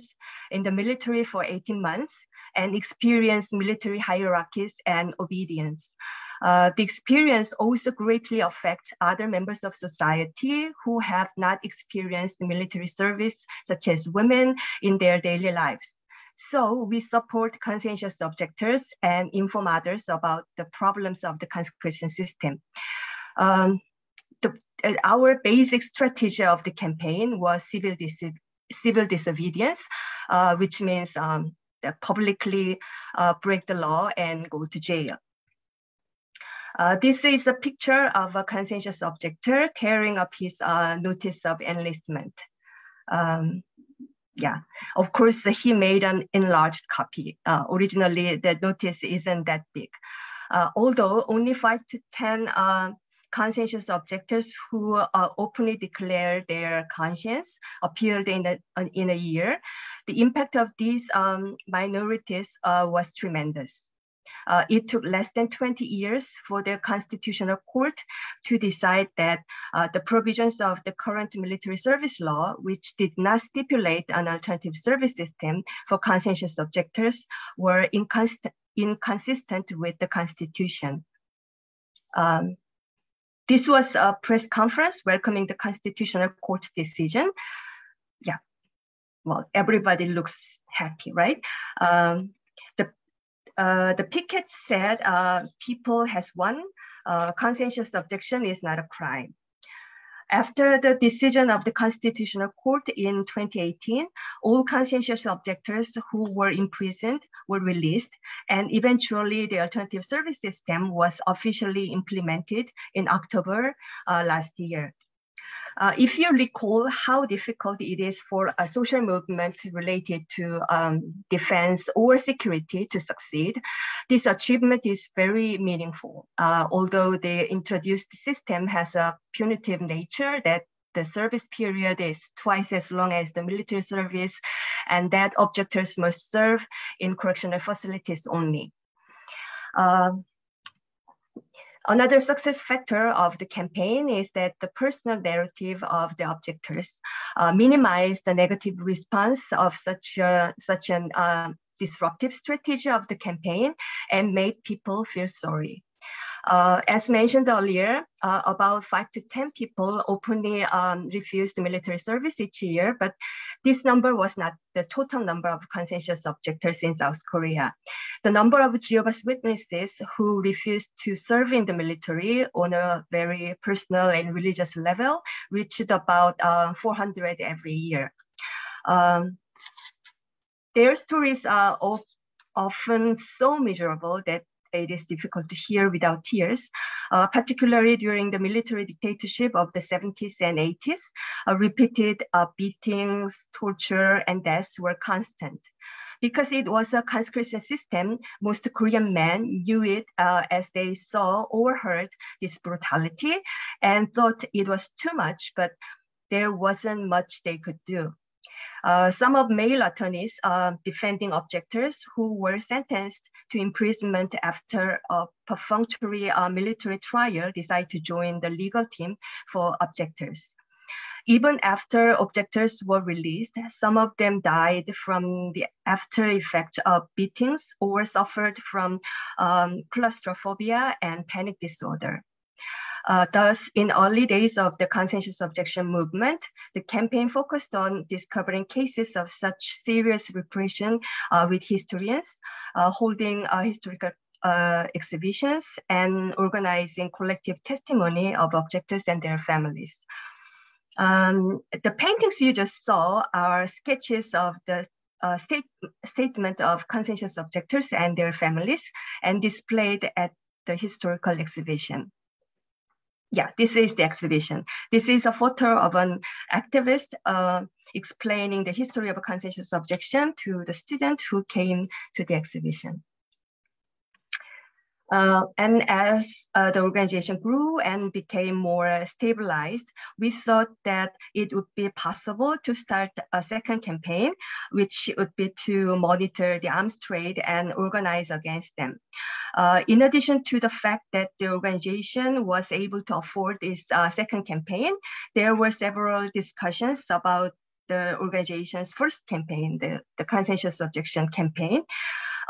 in the military for eighteen months and experience military hierarchies and obedience. Uh, the experience also greatly affects other members of society who have not experienced military service, such as women, in their daily lives. So we support conscientious objectors and inform others about the problems of the conscription system. Um, the, our basic strategy of the campaign was civil, dis civil disobedience, uh, which means um, publicly uh, break the law and go to jail. Uh, this is a picture of a conscientious objector carrying up his uh, notice of enlistment. Um, Yeah, of course, he made an enlarged copy. Uh, originally, the notice isn't that big. Uh, although only five to ten uh, conscientious objectors who uh, openly declare their conscience appeared in a, in a year, the impact of these um, minorities uh, was tremendous. Uh, it took less than twenty years for the Constitutional Court to decide that uh, the provisions of the current military service law, which did not stipulate an alternative service system for conscientious objectors, were incons inconsistent with the Constitution. Um, this was a press conference welcoming the Constitutional Court's decision. Yeah, well, everybody looks happy, right? Um, Uh, the picket said, uh, people has won, uh, conscientious objection is not a crime. After the decision of the Constitutional Court in twenty eighteen, all conscientious objectors who were imprisoned were released, and eventually the alternative service system was officially implemented in October uh, last year. Uh, if you recall how difficult it is for a social movement related to um, defense or security to succeed, this achievement is very meaningful. Uh, although the introduced system has a punitive nature, that the service period is twice as long as the military service, and that objectors must serve in correctional facilities only. Uh, Another success factor of the campaign is that the personal narrative of the objectors uh, minimized the negative response of such, a, such an uh, disruptive strategy of the campaign and made people feel sorry. Uh, as mentioned earlier, uh, about five to ten people openly um, refused military service each year, but this number was not the total number of conscientious objectors in South Korea. The number of Jehovah's Witnesses who refused to serve in the military on a very personal and religious level reached about uh, four hundred every year. Um, their stories are of, often so miserable that it is difficult to hear without tears, uh, particularly during the military dictatorship of the seventies and eighties. Uh, repeated uh, beatings, torture, and deaths were constant. Because it was a conscription system, most Korean men knew it uh, as they saw or heard this brutality and thought it was too much, but there wasn't much they could do. Uh, some of male attorneys uh, defending objectors who were sentenced to imprisonment after a perfunctory uh, military trial decided to join the legal team for objectors. Even after objectors were released, some of them died from the after effects of beatings or suffered from um, claustrophobia and panic disorder. Uh, thus, in early days of the conscientious objection movement, the campaign focused on discovering cases of such serious repression uh, with historians, uh, holding uh, historical uh, exhibitions, and organizing collective testimony of objectors and their families. Um, the paintings you just saw are sketches of the uh, state, statement of conscientious objectors and their families and displayed at the historical exhibition. Yeah, this is the exhibition. This is a photo of an activist uh, explaining the history of conscientious objection to the student who came to the exhibition. Uh, and as uh, the organization grew and became more stabilized, we thought that it would be possible to start a second campaign, which would be to monitor the arms trade and organize against them. Uh, in addition to the fact that the organization was able to afford this uh, second campaign, there were several discussions about the organization's first campaign, the, the conscientious objection campaign.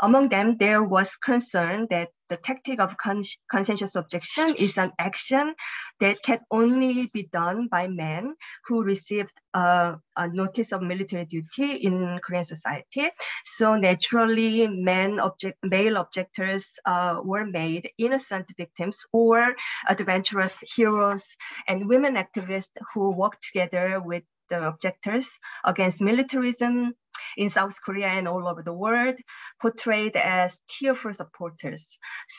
Among them, there was concern that the tactic of cons conscientious objection is an action that can only be done by men who received uh, a notice of military duty in Korean society. So naturally, men object male objectors uh, were made innocent victims or adventurous heroes, and women activists who worked together with the objectors against militarism in South Korea and all over the world, portrayed as tearful supporters.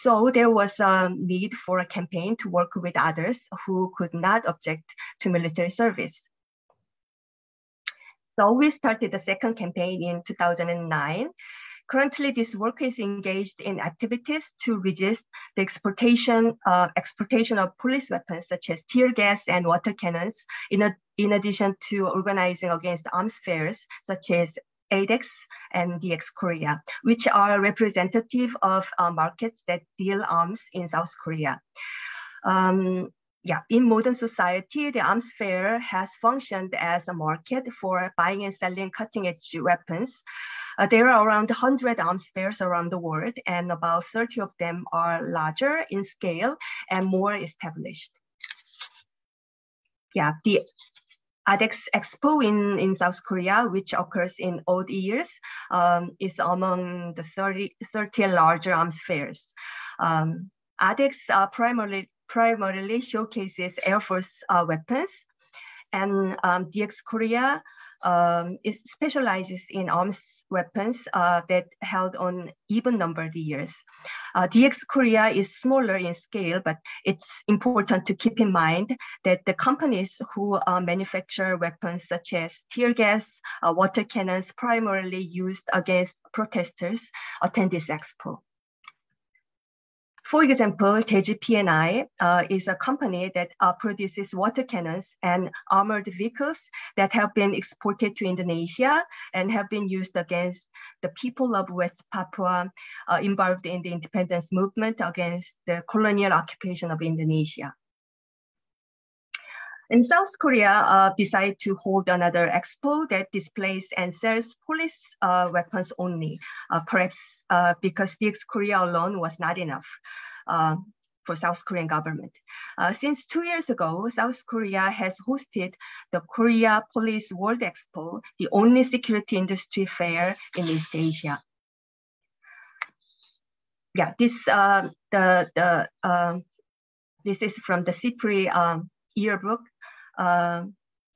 So there was a need for a campaign to work with others who could not object to military service. So we started the second campaign in two thousand nine. Currently, this work is engaged in activities to resist the exportation, uh, exportation of police weapons such as tear gas and water cannons, in, a, in addition to organizing against arms fairs such as A D E X and D X Korea, which are representative of uh, markets that deal arms in South Korea. Um, Yeah, in modern society, the arms fair has functioned as a market for buying and selling cutting-edge weapons. Uh, there are around one hundred arms fairs around the world, and about thirty of them are larger in scale and more established. Yeah, the A D E X Expo in, in South Korea, which occurs in odd years, um, is among the thirty, thirty larger arms fairs. Um, A D E X are primarily primarily showcases Air Force uh, weapons, and um, D X Korea um, it specializes in arms weapons uh, that held on even numbered years. Uh, D X Korea is smaller in scale, but it's important to keep in mind that the companies who uh, manufacture weapons such as tear gas, uh, water cannons primarily used against protesters attend this expo. For example, Daeji P and I uh, is a company that uh, produces water cannons and armored vehicles that have been exported to Indonesia and have been used against the people of West Papua uh, involved in the independence movement against the colonial occupation of Indonesia. And South Korea uh, decided to hold another expo that displays and sells police uh, weapons only, uh, perhaps uh, because D X Korea alone was not enough uh, for South Korean government. Uh, since two years ago, South Korea has hosted the Korea Police World Expo, the only security industry fair in East Asia. Yeah, this, uh, the, the, uh, this is from the C I P R I um, yearbook. Uh,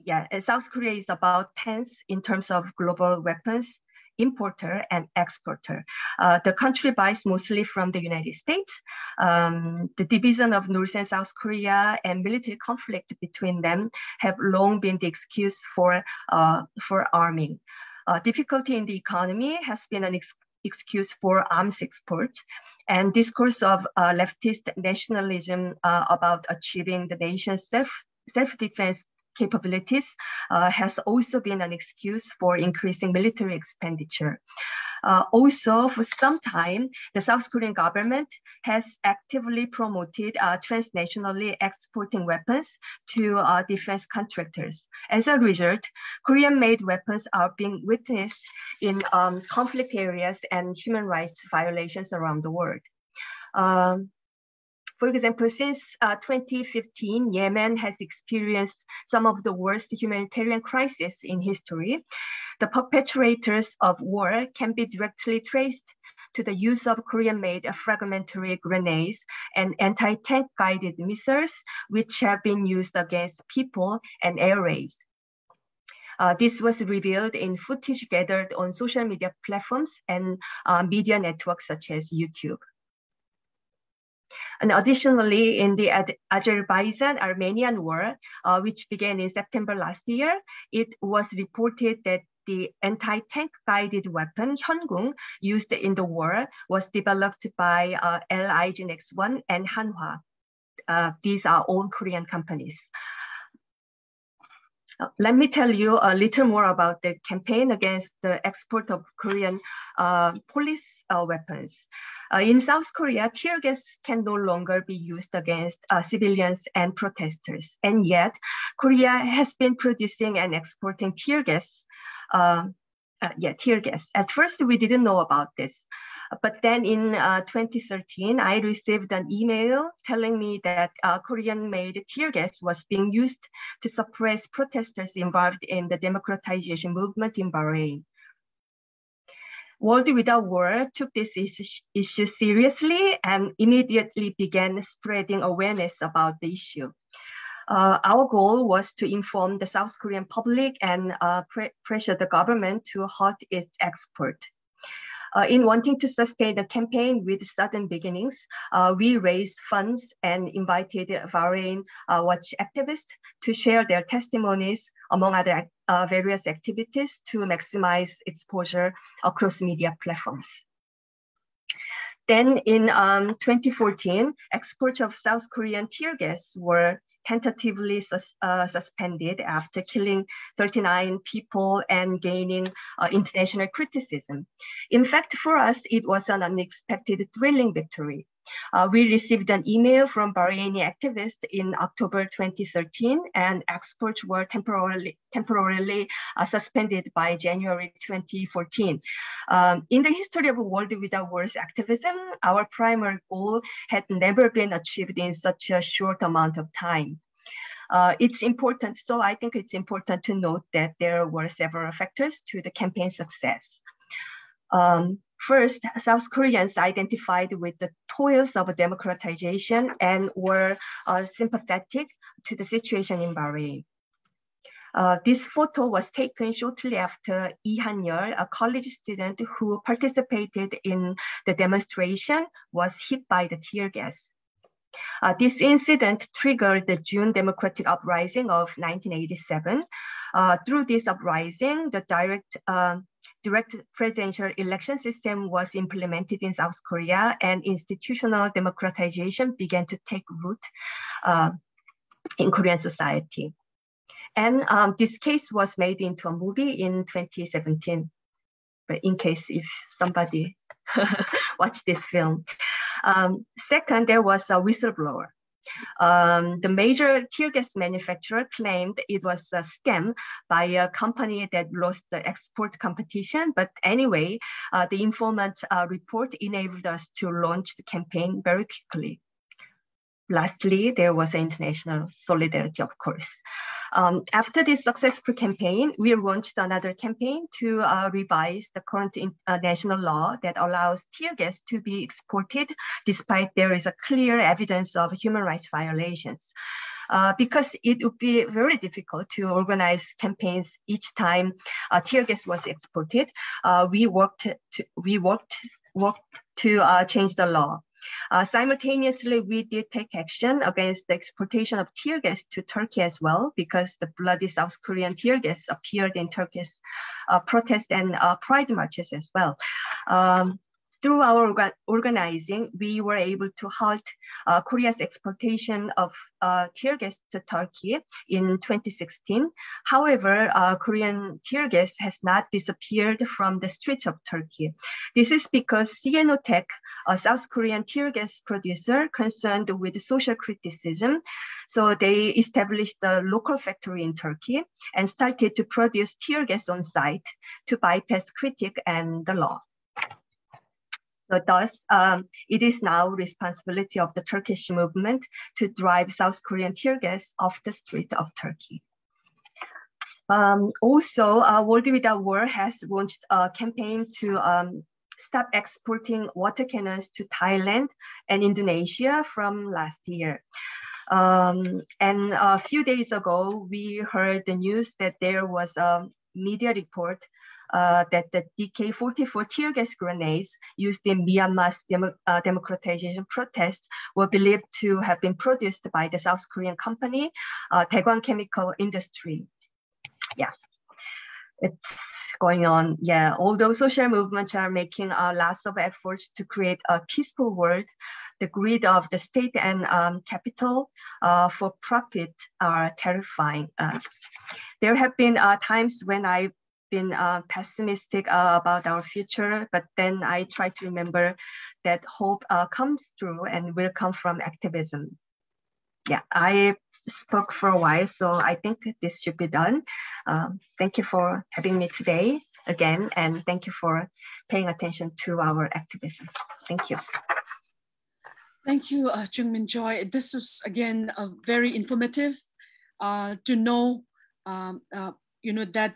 yeah, South Korea is about tenth in terms of global weapons importer and exporter. Uh, the country buys mostly from the United States. Um, the division of North and South Korea and military conflict between them have long been the excuse for, uh, for arming. Uh, difficulty in the economy has been an ex excuse for arms export. And discourse of uh, leftist nationalism uh, about achieving the nation's self, self-defense capabilities uh, has also been an excuse for increasing military expenditure. Uh, also, for some time, the South Korean government has actively promoted uh, transnationally exporting weapons to uh, defense contractors. As a result, Korean-made weapons are being witnessed in um, conflict areas and human rights violations around the world. Um, For example, since uh, twenty fifteen, Yemen has experienced some of the worst humanitarian crises in history. The perpetrators of war can be directly traced to the use of Korean-made fragmentary grenades and anti-tank guided missiles, which have been used against people and air raids. Uh, this was revealed in footage gathered on social media platforms and uh, media networks such as YouTube. And additionally, in the Azerbaijan-Armenian war, uh, which began in September last year, it was reported that the anti-tank guided weapon, Hyungung, used in the war was developed by uh, L I G N X one and Hanwha. Uh, these are all Korean companies. Let me tell you a little more about the campaign against the export of Korean uh, police uh, weapons. Uh, in South Korea, tear gas can no longer be used against uh, civilians and protesters. And yet, Korea has been producing and exporting tear gas. Uh, uh, yeah, tear gas. At first, we didn't know about this. But then in uh, twenty thirteen, I received an email telling me that uh, Korean-made tear gas was being used to suppress protesters involved in the democratization movement in Bahrain. World Without War took this issue seriously and immediately began spreading awareness about the issue. Uh, our goal was to inform the South Korean public and uh, pre pressure the government to halt its export. Uh, in wanting to sustain the campaign with sudden beginnings, uh, we raised funds and invited Bahrain uh, Watch activists to share their testimonies, among other uh, various activities, to maximize exposure across media platforms. Then in um, twenty fourteen, exports of South Korean tear gas were tentatively sus uh, suspended after killing thirty-nine people and gaining uh, international criticism. In fact, for us, it was an unexpected, thrilling victory. Uh, we received an email from Bahraini activists in October twenty thirteen, and exports were temporarily, temporarily uh, suspended by January twenty fourteen. Um, in the history of World Without War's activism, our primary goal had never been achieved in such a short amount of time. Uh, it's important, so I think it's important to note that there were several factors to the campaign's success. Um, First, South Koreans identified with the toils of democratization and were uh, sympathetic to the situation in Bahrain. Uh, this photo was taken shortly after I Han-yeol, a college student who participated in the demonstration, was hit by the tear gas. Uh, this incident triggered the June democratic uprising of nineteen eighty-seven. Uh, through this uprising, the direct uh, direct presidential election system was implemented in South Korea, and institutional democratization began to take root uh, in Korean society. And um, this case was made into a movie in twenty seventeen, but in case if somebody watched this film. Um, second, there was a whistleblower. Um, the major tear gas manufacturer claimed it was a scam by a company that lost the export competition. But anyway, uh, the informant uh, report enabled us to launch the campaign very quickly. Lastly, there was international solidarity, of course. Um, after this successful campaign, we launched another campaign to uh, revise the current in, uh, national law that allows tear gas to be exported, despite there is a clear evidence of human rights violations. Uh, because it would be very difficult to organize campaigns each time uh, tear gas was exported, uh, we worked to, we worked, worked to uh, change the law. Uh, simultaneously, we did take action against the exportation of tear gas to Turkey as well, because the bloody South Korean tear gas appeared in Turkey's uh, protest and uh, pride marches as well. Um, Through our orga organizing, we were able to halt uh, Korea's exportation of uh, tear gas to Turkey in twenty sixteen. However, uh, Korean tear gas has not disappeared from the streets of Turkey. This is because CNOTEC, a South Korean tear gas producer concerned with social criticism, so they established a local factory in Turkey and started to produce tear gas on site to bypass critique and the law. So thus, um, it is now responsibility of the Turkish movement to drive South Korean tear gas off the street of Turkey. Um, also, uh, World Without War has launched a campaign to um, stop exporting water cannons to Thailand and Indonesia from last year. Um, and a few days ago, we heard the news that there was a media report Uh, that the D K forty-four tear gas grenades used in Myanmar's demo, uh, democratization protests were believed to have been produced by the South Korean company, uh, Daekwon Chemical Industry. Yeah, it's going on. Yeah, although social movements are making uh, lots of efforts to create a peaceful world, the greed of the state and um, capital uh, for profit are terrifying. Uh, there have been uh, times when I been uh, pessimistic uh, about our future, but then I try to remember that hope uh, comes through and will come from activism. Yeah, I spoke for a while, so I think this should be done. Um, thank you for having me today again, and thank you for paying attention to our activism. Thank you. Thank you, uh, Jungmin Choi. This is, again, uh, very informative uh, to know, um, uh, you know, that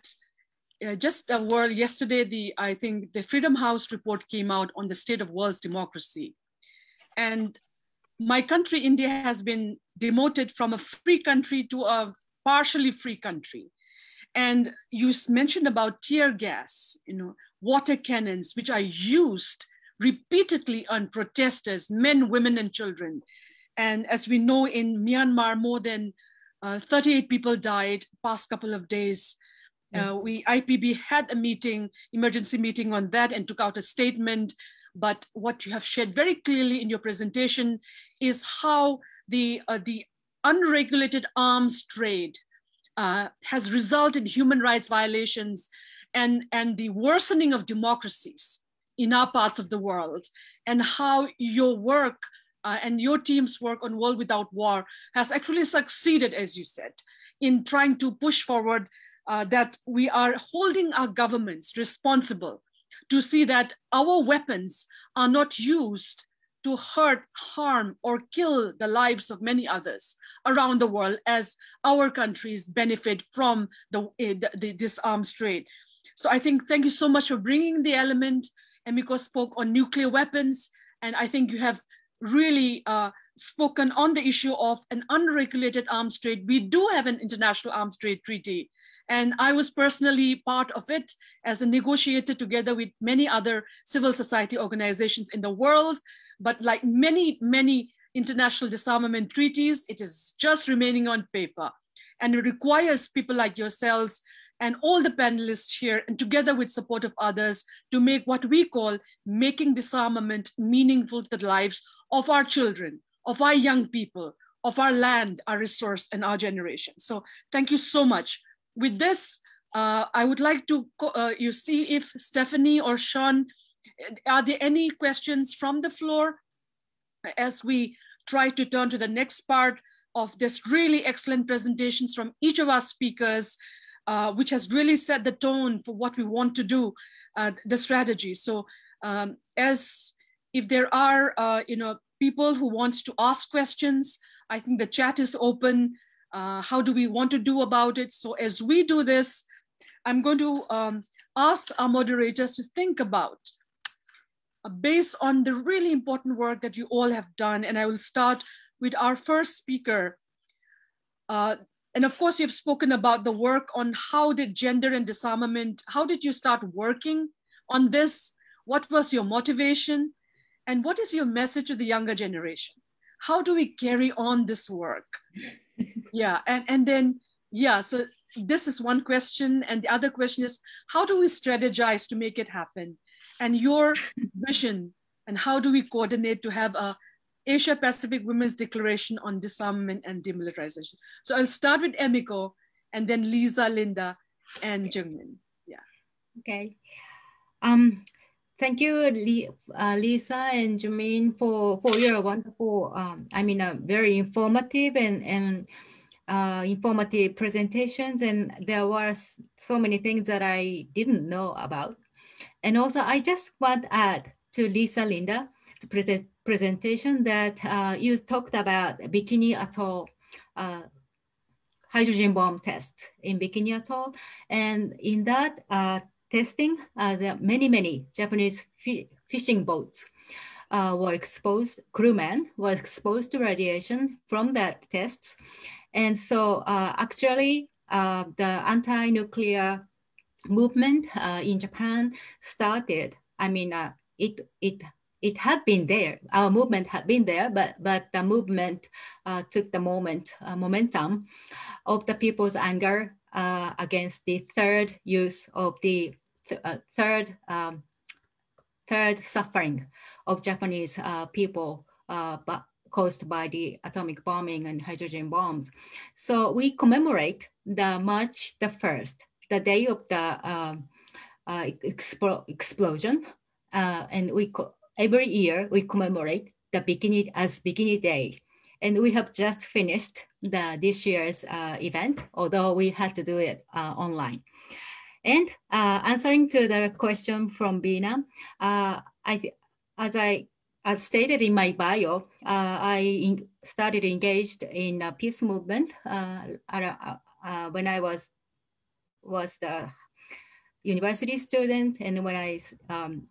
Uh, just a world yesterday, the I think the Freedom House report came out on the state of world's democracy, and my country India has been demoted from a free country to a partially free country. And you mentioned about tear gas, you know, water cannons, which are used repeatedly on protesters, men, women, and children. And as we know, in Myanmar, more than uh, thirty-eight people died past couple of days. Uh, we, I P B had a meeting, emergency meeting on that, and took out a statement. But what you have shared very clearly in your presentation is how the, uh, the unregulated arms trade uh, has resulted in human rights violations and, and the worsening of democracies in our parts of the world, and how your work uh, and your team's work on World Without War has actually succeeded, as you said, in trying to push forward Uh, that we are holding our governments responsible to see that our weapons are not used to hurt, harm, or kill the lives of many others around the world as our countries benefit from the, uh, the, the, this arms trade. So I think thank you so much for bringing the element. Emiko spoke on nuclear weapons, and I think you have really uh, spoken on the issue of an unregulated arms trade. We do have an international arms trade treaty, and I was personally part of it as a negotiator together with many other civil society organizations in the world. But like many, many international disarmament treaties, it is just remaining on paper. And it requires people like yourselves and all the panelists here, and together with support of others, to make what we call making disarmament meaningful to the lives of our children, of our young people, of our land, our resource, and our generation. So thank you so much. With this, uh, I would like to uh, you see if Stephanie or Sean, are there any questions from the floor as we try to turn to the next part of this really excellent presentations from each of our speakers, uh, which has really set the tone for what we want to do, uh, the strategy. So um, as if there are uh, you know, people who want to ask questions, I think the chat is open. Uh, how do we want to do about it? So as we do this, I'm going to um, ask our moderators to think about, uh, based on the really important work that you all have done. And I will start with our first speaker. Uh, and of course, you've spoken about the work on how did gender and disarmament, how did you start working on this? What was your motivation? And what is your message to the younger generation? How do we carry on this work? Yeah, and, and then, yeah, so this is one question. And the other question is, how do we strategize to make it happen? and your vision, and how do we coordinate to have a Asia Pacific Women's Declaration on Disarmament and Demilitarization. So I'll start with Emiko, and then Lisa, Linda, and okay. Jungmin. Yeah. Okay. Um, thank you, uh, Lisa and Jungmin, for for your wonderful, um, I mean, uh, very informative and and uh, informative presentations. And there were so many things that I didn't know about. And also, I just want to add to Lisa Linda's presentation. presentation that uh, you talked about Bikini Atoll uh, hydrogen bomb test in Bikini Atoll. And in that uh, testing, uh, the many, many Japanese fishing boats uh, were exposed, crewmen were exposed to radiation from that tests. And so uh, actually uh, the anti-nuclear movement uh, in Japan started, I mean, uh, it, it It had been there. Our movement had been there, but but the movement uh, took the moment uh, momentum of the people's anger uh, against the third use of the th uh, third um, third suffering of Japanese uh, people uh, caused by the atomic bombing and hydrogen bombs. So we commemorate the March the first, the day of the uh, uh, expl explosion, uh, and we. Every year we commemorate the Bikini as Bikini Day, and we have just finished the this year's uh, event, although we had to do it uh, online. And uh, answering to the question from Bina, uh, I as I as stated in my bio, uh, I in started engaged in a peace movement uh, uh, uh, when I was was the university student, and when I. Um,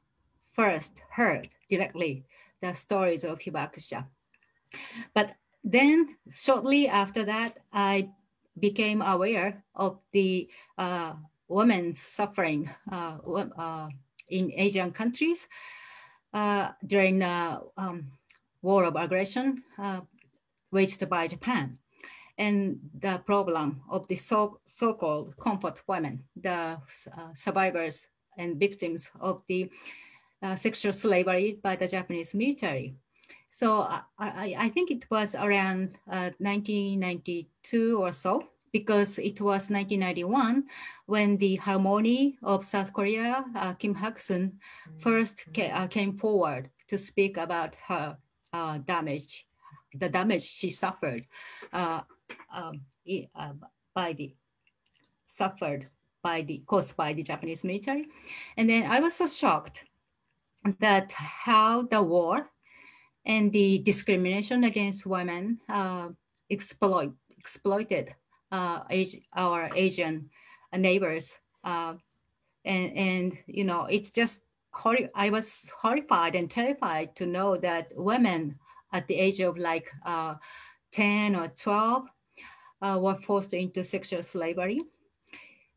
first heard directly the stories of Hibakusha. But then shortly after that, I became aware of the uh, women's suffering uh, uh, in Asian countries uh, during the um, war of aggression uh, waged by Japan, and the problem of the so, so-called comfort women, the uh, survivors and victims of the Uh, sexual slavery by the Japanese military. So uh, I, I think it was around uh, nineteen ninety-two or so, because it was nineteen ninety-one when the Harmony of South Korea, uh, Kim Hak-sun, first ca uh, came forward to speak about her uh, damage, the damage she suffered uh, um, uh, by the suffered by the caused by the Japanese military. And then I was so shocked that how the war and the discrimination against women uh, exploit, exploited uh, Asia, our Asian neighbors. Uh, and, and, you know, it's just, hor I was horrified and terrified to know that women at the age of like uh, ten or twelve uh, were forced into sexual slavery.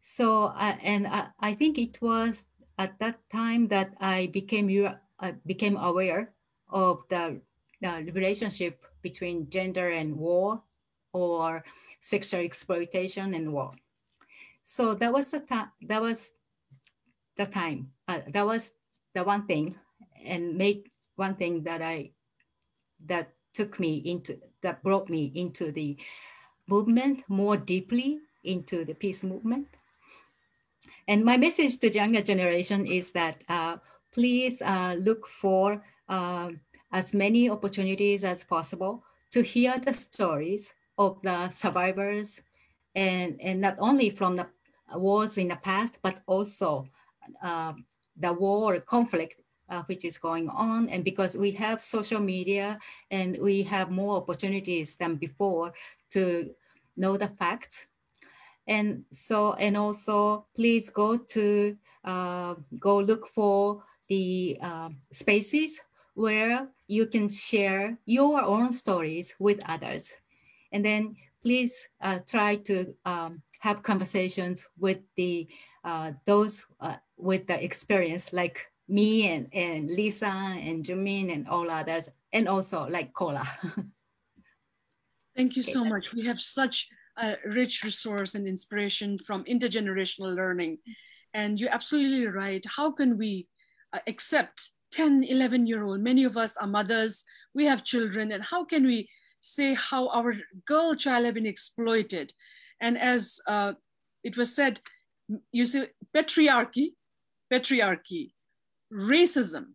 So, uh, and I, I think it was at that time that I became uh, became aware of the, the relationship between gender and war, or sexual exploitation and war. So that was the time. That was the time. Uh, that was the one thing, and made one thing that I that took me into that brought me into the movement more deeply, into the peace movement. And my message to the younger generation is that uh, please uh, look for uh, as many opportunities as possible to hear the stories of the survivors, and, and not only from the wars in the past, but also uh, the war conflict uh, which is going on. And because we have social media and we have more opportunities than before to know the facts. And so, and also, please go to, uh, go look for the uh, spaces where you can share your own stories with others. And then please uh, try to um, have conversations with the, uh, those uh, with the experience, like me and, and Lisa and Jungmin and all others, and also like Cora. Thank you okay, so much. We have such a rich resource and inspiration from intergenerational learning. And you're absolutely right. How can we uh, except ten, eleven year old. Many of us are mothers, we have children, and how can we say how our girl child have been exploited? And as uh, it was said, you see, patriarchy, patriarchy, racism,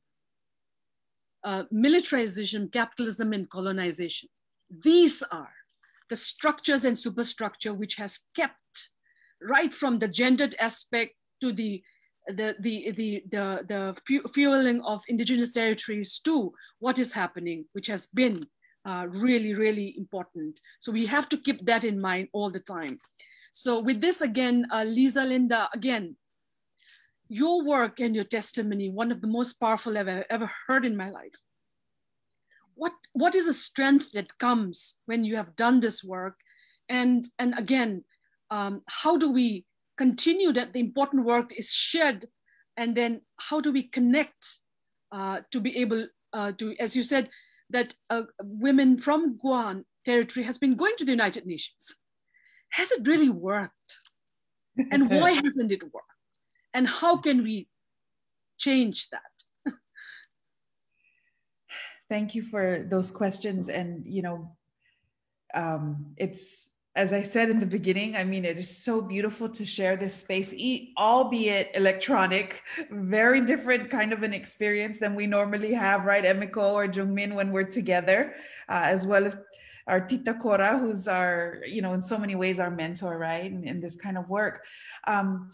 uh, militarization, capitalism, and colonization. These are the structures and superstructure which has kept right from the gendered aspect to the the the the the, the fueling of indigenous territories to what is happening, which has been uh, really, really important. So we have to keep that in mind all the time. So with this again, uh, Lisa Linda, again, your work and your testimony, one of the most powerful I've ever, ever heard in my life. What, what is the strength that comes when you have done this work? And, and again, um, how do we continue that the important work is shared? And then how do we connect uh, to be able uh, to, as you said, that uh, women from Guam territory has been going to the United Nations. Has it really worked? And why hasn't it worked? And how can we change that? Thank you for those questions. And, you know, um, it's, as I said in the beginning, I mean, it is so beautiful to share this space, e albeit electronic, very different kind of an experience than we normally have, right, Emiko or Jungmin, when we're together, uh, as well as our Tita Cora, who's our, you know, in so many ways, our mentor, right, in, in this kind of work. Um,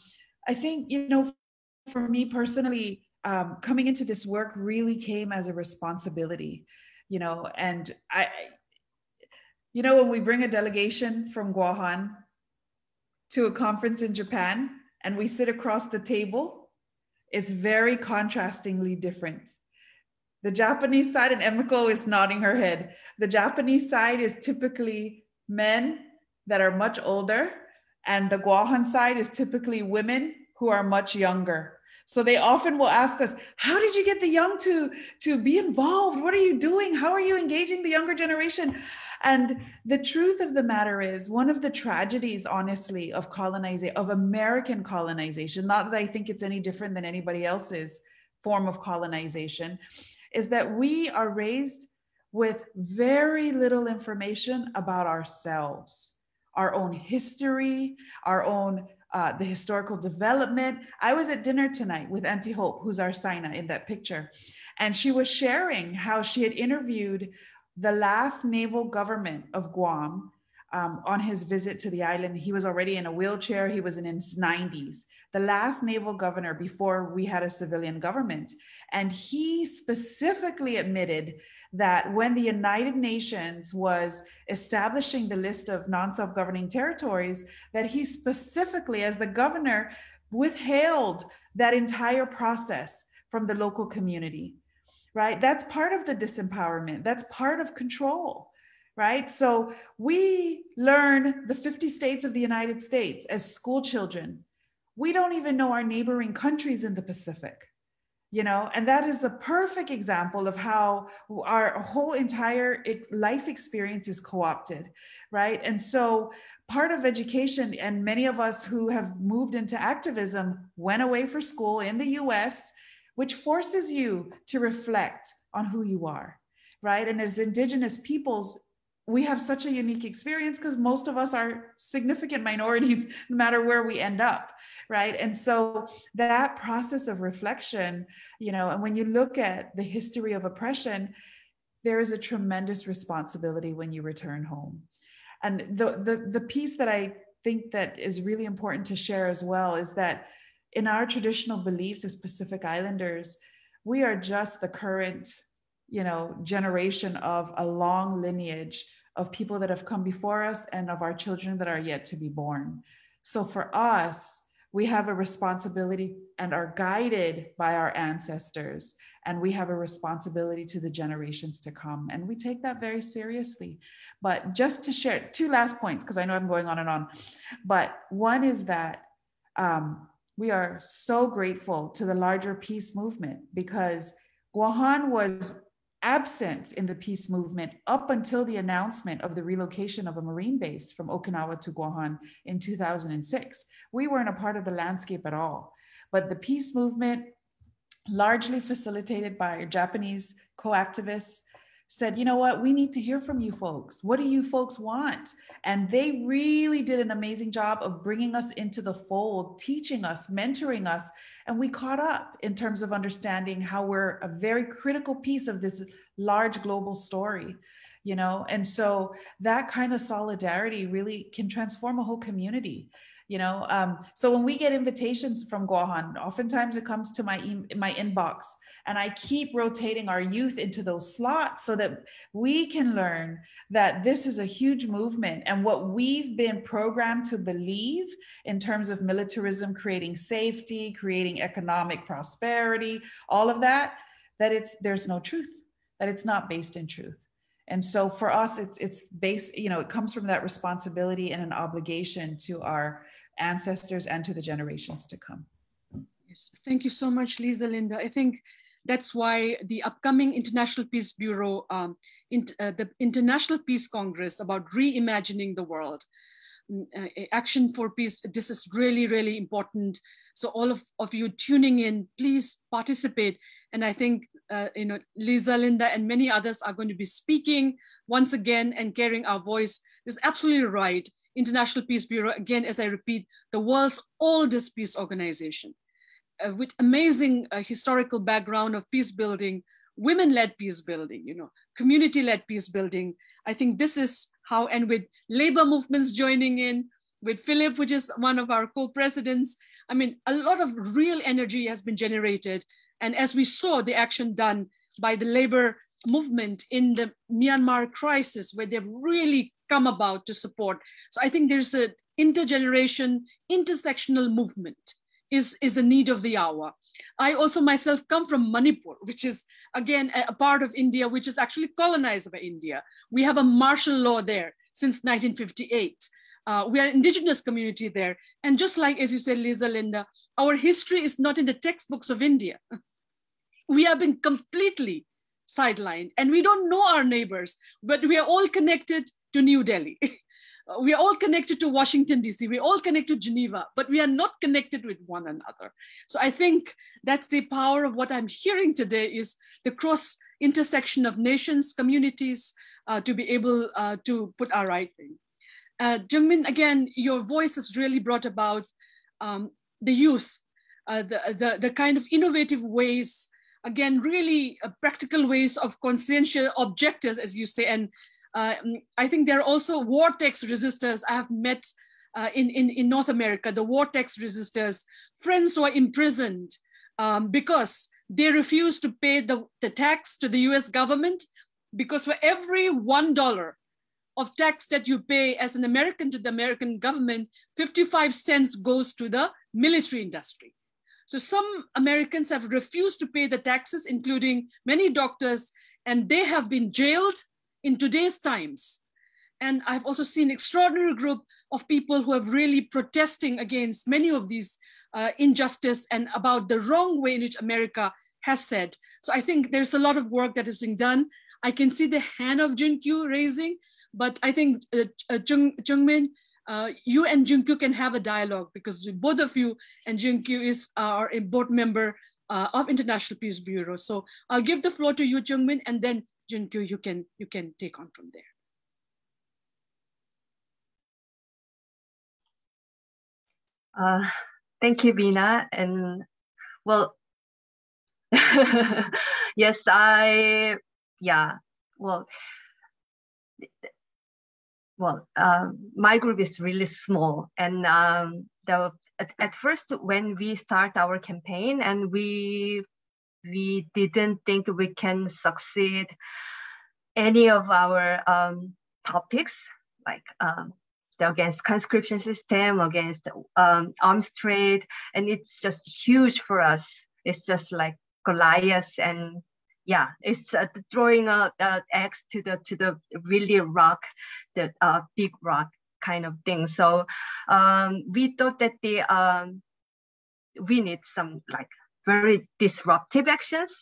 I think, you know, for me personally, um, coming into this work really came as a responsibility, you know, and I, you know, when we bring a delegation from Guåhan to a conference in Japan and we sit across the table, it's very contrastingly different. The Japanese side, and Emiko is nodding her head, the Japanese side is typically men that are much older, and the Guåhan side is typically women who are much younger. So they often will ask us, how did you get the young to, to be involved? What are you doing? How are you engaging the younger generation? And the truth of the matter is, one of the tragedies, honestly, of colonization, of American colonization, not that I think it's any different than anybody else's form of colonization, is that we are raised with very little information about ourselves, our own history, our own, uh, the historical development. I was at dinner tonight with Auntie Hope, who's our Saina in that picture. And she was sharing how she had interviewed the last naval government of Guam um, on his visit to the island. He was already in a wheelchair. He was in his nineties, the last naval governor before we had a civilian government. And he specifically admitted that when the United Nations was establishing the list of non-self-governing territories, that he specifically, as the governor, withheld that entire process from the local community, right? That's part of the disempowerment. That's part of control, right? So we learn the fifty states of the United States as school children. We don't even know our neighboring countries in the Pacific. You know, and that is the perfect example of how our whole entire life experience is co-opted, right? And so part of education, and many of us who have moved into activism went away for school in the U S, which forces you to reflect on who you are, right? And as indigenous peoples, we have such a unique experience because most of us are significant minorities, no matter where we end up, right? And so that process of reflection, you know, and when you look at the history of oppression, there is a tremendous responsibility when you return home. And the, the, the piece that I think that is really important to share as well is that in our traditional beliefs as Pacific Islanders, we are just the current, you know, generation of a long lineage of people that have come before us and of our children that are yet to be born. So for us, we have a responsibility and are guided by our ancestors, and we have a responsibility to the generations to come. And we take that very seriously. But just to share two last points, because I know I'm going on and on, but one is that um, we are so grateful to the larger peace movement, because Guåhan was absent in the peace movement up until the announcement of the relocation of a Marine base from Okinawa to Guåhan in two thousand six. We weren't a part of the landscape at all, but the peace movement largely facilitated by Japanese co-activists, said, you know what, we need to hear from you folks. What do you folks want? And they really did an amazing job of bringing us into the fold, teaching us, mentoring us. And we caught up in terms of understanding how we're a very critical piece of this large global story, you know? And so that kind of solidarity really can transform a whole community. You know, um, so when we get invitations from Guåhan, oftentimes it comes to my e my inbox, and I keep rotating our youth into those slots so that we can learn that this is a huge movement, and what we've been programmed to believe in terms of militarism creating safety, creating economic prosperity, all of that, that it's there's no truth, that it's not based in truth. And so for us, it's it's based, you know, it comes from that responsibility and an obligation to our ancestors and to the generations to come. Yes, thank you so much, Lisa Linda. I think that's why the upcoming International Peace Bureau, um, in, uh, the International Peace Congress about reimagining the world, uh, Action for Peace, this is really, really important. So all of, of you tuning in, please participate. And I think, uh, you know, Lisa, Linda, and many others are going to be speaking once again and carrying our voice. It's absolutely right. International Peace Bureau, again, as I repeat, the world's oldest peace organization, uh, with amazing uh, historical background of peace building, women-led peace building, you know, community-led peace building. I think this is how, and with labor movements joining in, with Philip, which is one of our co-presidents, I mean, a lot of real energy has been generated. And as we saw the action done by the labor movement in the Myanmar crisis, where they've really come about to support. So I think there's an intergeneration, intersectional movement is, is the need of the hour. I also myself come from Manipur, which is again a part of India, which is actually colonized by India. We have a martial law there since nineteen fifty-eight. Uh, we are an indigenous community there. And just like, as you said, Lisa Linda, our history is not in the textbooks of India. We have been completely sidelined, and we don't know our neighbors, but we are all connected to New Delhi. We are all connected to Washington, D C. We are all connected to Geneva, but we are not connected with one another. So I think that's the power of what I'm hearing today, is the cross intersection of nations, communities, uh, to be able uh, to put our right thing. Uh, Jungmin, again, your voice has really brought about um, the youth, uh, the, the, the kind of innovative ways, again, really uh, practical ways of conscientious objectors, as you say. And uh, I think there are also vortex resistors I have met uh, in, in, in North America, the vortex resistors, friends who are imprisoned um, because they refuse to pay the, the tax to the U S government, because for every one dollar of tax that you pay as an American to the American government, fifty-five cents goes to the military industry. So some Americans have refused to pay the taxes, including many doctors, and they have been jailed in today's times. And I've also seen an extraordinary group of people who have really protesting against many of these uh, injustice and about the wrong way in which America has said. So I think there's a lot of work that is being done. I can see the hand of Junkyu raising. But I think, uh, uh, Jung, Jungmin, uh, you and Junkyu can have a dialogue, because both of you, and Junkyu is our a board member uh, of International Peace Bureau. So I'll give the floor to you, Jungmin, and then Junkyu, you can, you can take on from there. Uh, thank you, Bina. And well, yes, I, yeah, well, Well, uh, my group is really small, and um, the, at, at first when we start our campaign, and we we didn't think we can succeed any of our um, topics, like um, the against conscription system, against um, arms trade, and it's just huge for us. It's just like Goliath, and yeah, it's uh, throwing a, a axe to the to the really rock, the uh, big rock kind of thing. So um, we thought that the um, we need some like very disruptive actions,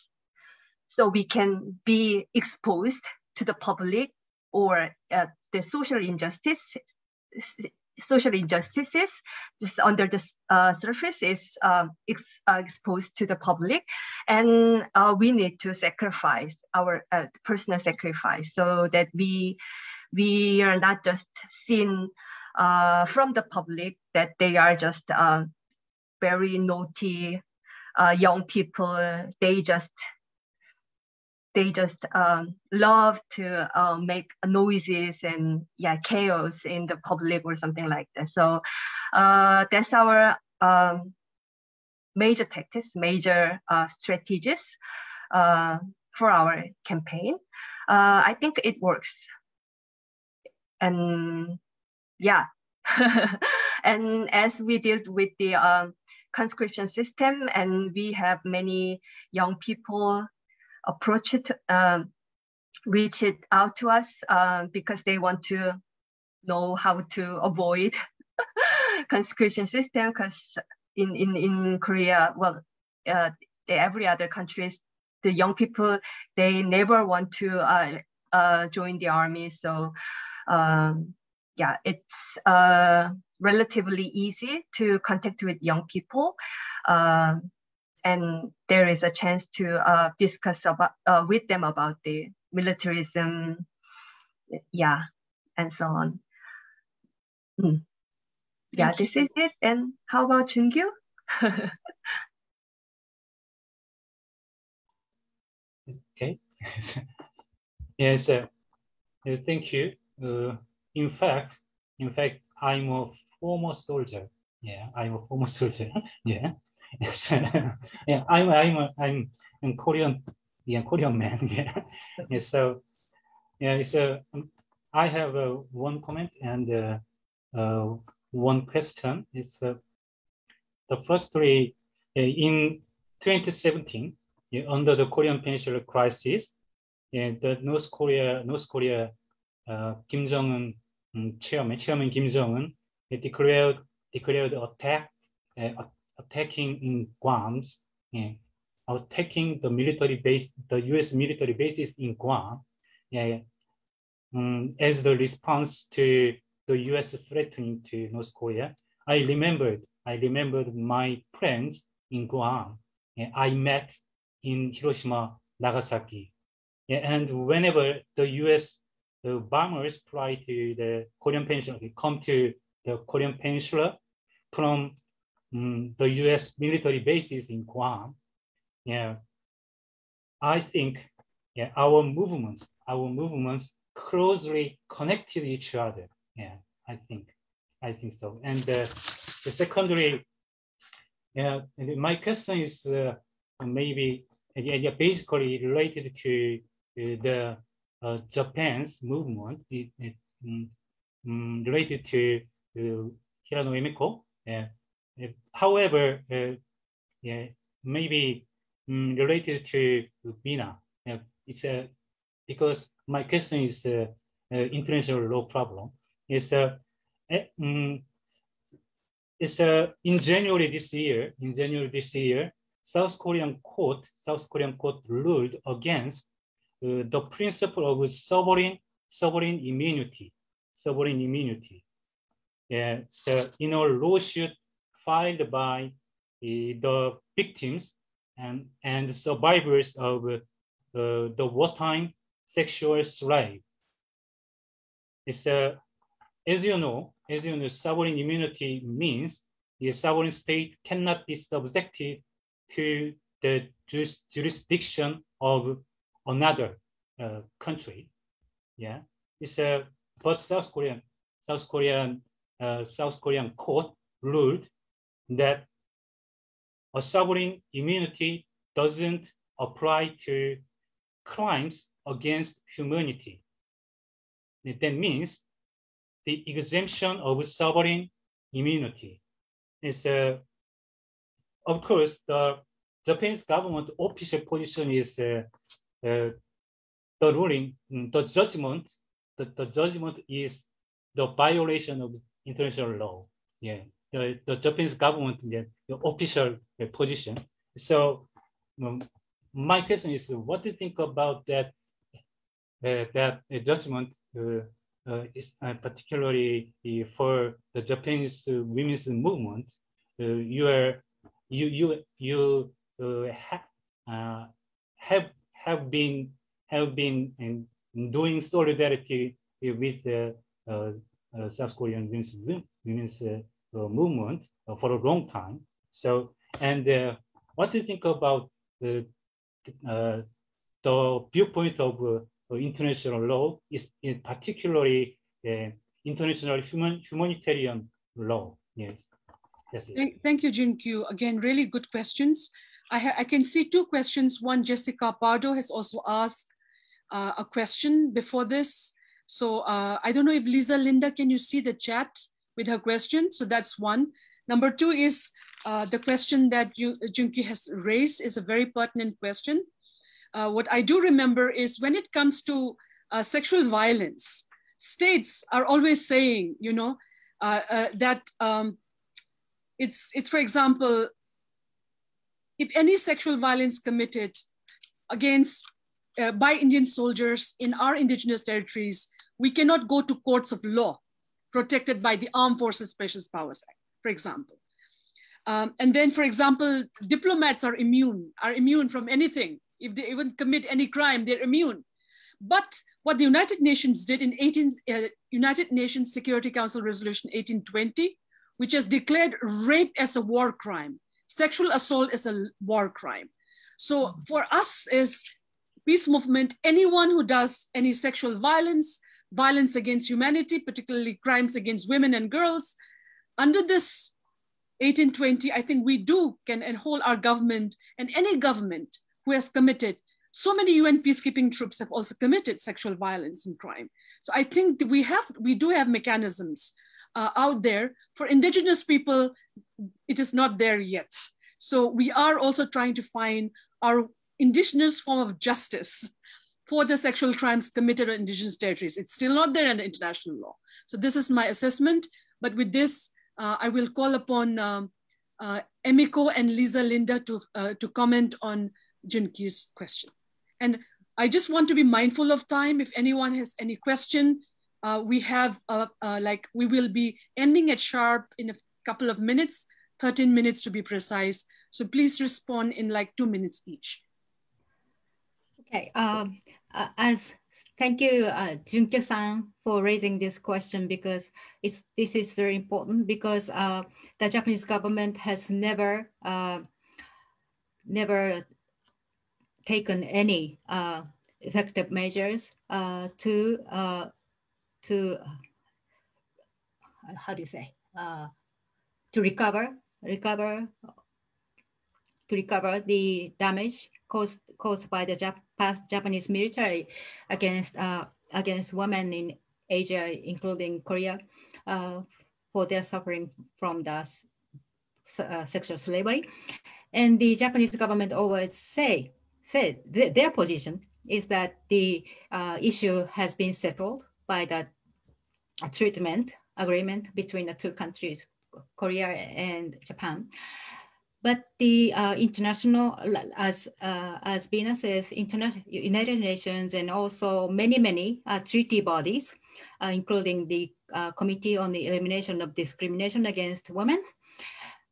so we can be exposed to the public or uh, the social injustice social injustices just under the uh, surface is um, ex uh, exposed to the public, and uh, we need to sacrifice our uh, personal sacrifice so that we we are not just seen uh, from the public that they are just uh, very naughty uh, young people. They just They just um, love to uh, make noises and yeah, chaos in the public or something like that. So uh, that's our um, major tactics, major uh, strategies uh, for our campaign. Uh, I think it works. And yeah, and as we did with the um, conscription system, and we have many young people approach it, um, reach it out to us uh, because they want to know how to avoid conscription system. Because in, in, in Korea, well, uh, every other countries, the young people, they never want to uh, uh, join the army. So um, yeah, it's uh, relatively easy to contact with young people. Uh, And there is a chance to uh, discuss about, uh, with them about the militarism, yeah, and so on. Mm. Yeah, this is it. And how about Jungkyu? Okay. Yes. Uh, thank you. Uh, in fact, in fact, I'm a former soldier. Yeah, I'm a former soldier. Yeah. Yes, yeah, I'm, I'm, I'm, I'm Korean, yeah, Korean man. Yeah, yeah, so yeah, so I have uh, one comment and uh, uh, one question. It's uh, the first three uh, in twenty seventeen, yeah, under the Korean Peninsula crisis, yeah, the North Korea, North Korea, uh, Kim Jong Un chairman, chairman Kim Jong Un, declared declared attack. Uh, attacking in Guam, yeah, attacking the military base, the U S military bases in Guam, yeah, um, as the response to the U S threatening to North Korea. I remembered, I remembered my friends in Guam. Yeah, I met in Hiroshima, Nagasaki, yeah, and whenever the U S the bombers fly to the Korean Peninsula, they come to the Korean Peninsula from Mm, the U S military bases in Guam, yeah, I think yeah, our movements, our movements closely connected each other. Yeah, I think, I think so. And uh, the secondary, yeah, my question is uh, maybe yeah, yeah, basically related to uh, the uh, Japan's movement, it, it, mm, related to uh, Hirano Emiko. Yeah. However, uh, yeah, maybe um, related to Bina, yeah, it's a uh, because my question is uh, uh, international law problem. It's a uh, um, it's a uh, in January this year. In January this year, South Korean court, South Korean court ruled against uh, the principle of sovereign sovereign immunity, sovereign immunity. Yeah, so in our lawsuit filed by uh, the victims and, and survivors of uh, the wartime sexual slave. It's, uh, as you know, as you know, sovereign immunity means the sovereign state cannot be subjected to the juris jurisdiction of another uh, country. Yeah, it's a uh, but South Korean, South Korean, uh, South Korean court ruled that a sovereign immunity doesn't apply to crimes against humanity. That means the exemption of sovereign immunity is, uh, of course, the Japanese government official position is uh, uh, the ruling, the judgment, the, the judgment is the violation of international law. Yeah. The, the Japanese government, the, the official uh, position. So um, my question is, what do you think about that, uh, that uh, judgment uh, uh, is, uh, particularly for the Japanese women's movement, uh, you are you you you uh, ha uh, have have been have been in doing solidarity with the uh, uh, South Korean women's women's uh, uh, movement uh, for a long time. So, and uh, what do you think about the uh, uh, the viewpoint of uh, international law, is in particularly uh, international human humanitarian law? Yes. That's it. Thank you, Jin-Kyu. Again, really good questions. I, ha I can see two questions. One, Jessica Pardo has also asked uh, a question before this. So uh, I don't know if Lisa Linda, can you see the chat with her question? So that's one. Number two is uh, the question that Jin-Kyu has raised is a very pertinent question. Uh, what I do remember is when it comes to uh, sexual violence, states are always saying, you know, uh, uh, that um, it's, it's, for example, if any sexual violence committed against, uh, by Indian soldiers in our indigenous territories, we cannot go to courts of law protected by the Armed Forces Special Powers Act, for example. Um, and then, for example, diplomats are immune, are immune from anything. If they even commit any crime, they're immune. But what the United Nations did in eighteen, uh, United Nations Security Council Resolution eighteen twenty, which has declared rape as a war crime, sexual assault as a war crime. So for us as peace movement, anyone who does any sexual violence, violence against humanity, particularly crimes against women and girls, under this eighteen twenty, I think we do can and hold our government and any government who has committed, so many U N peacekeeping troops have also committed sexual violence and crime. So I think that we have, we do have mechanisms uh, out there. For indigenous people, it is not there yet. So we are also trying to find our indigenous form of justice for the sexual crimes committed on indigenous territories. It's still not there under international law. So this is my assessment, but with this, uh, I will call upon um, uh, Emiko and Lisa Linda to, uh, to comment on Jin-Kyu's question. And I just want to be mindful of time. If anyone has any question, uh, we have uh, uh, like, we will be ending at sharp in a couple of minutes, thirteen minutes to be precise. So please respond in like two minutes each. Okay, um, uh, as thank you, uh, Jin-Kyu-san, for raising this question, because it's, this is very important, because uh, the Japanese government has never, uh, never taken any uh, effective measures uh, to uh, to uh, how do you say uh, to recover recover to recover the damage caused caused by the Jap past Japanese military against uh, against women in Asia, including Korea, uh, for their suffering from the uh, sexual slavery, and the Japanese government always say. Said th their position is that the uh, issue has been settled by the treatment agreement between the two countries, Korea and Japan. But the uh, international, as uh, as Bina says, international United Nations and also many many uh, treaty bodies, uh, including the uh, Committee on the Elimination of Discrimination Against Women,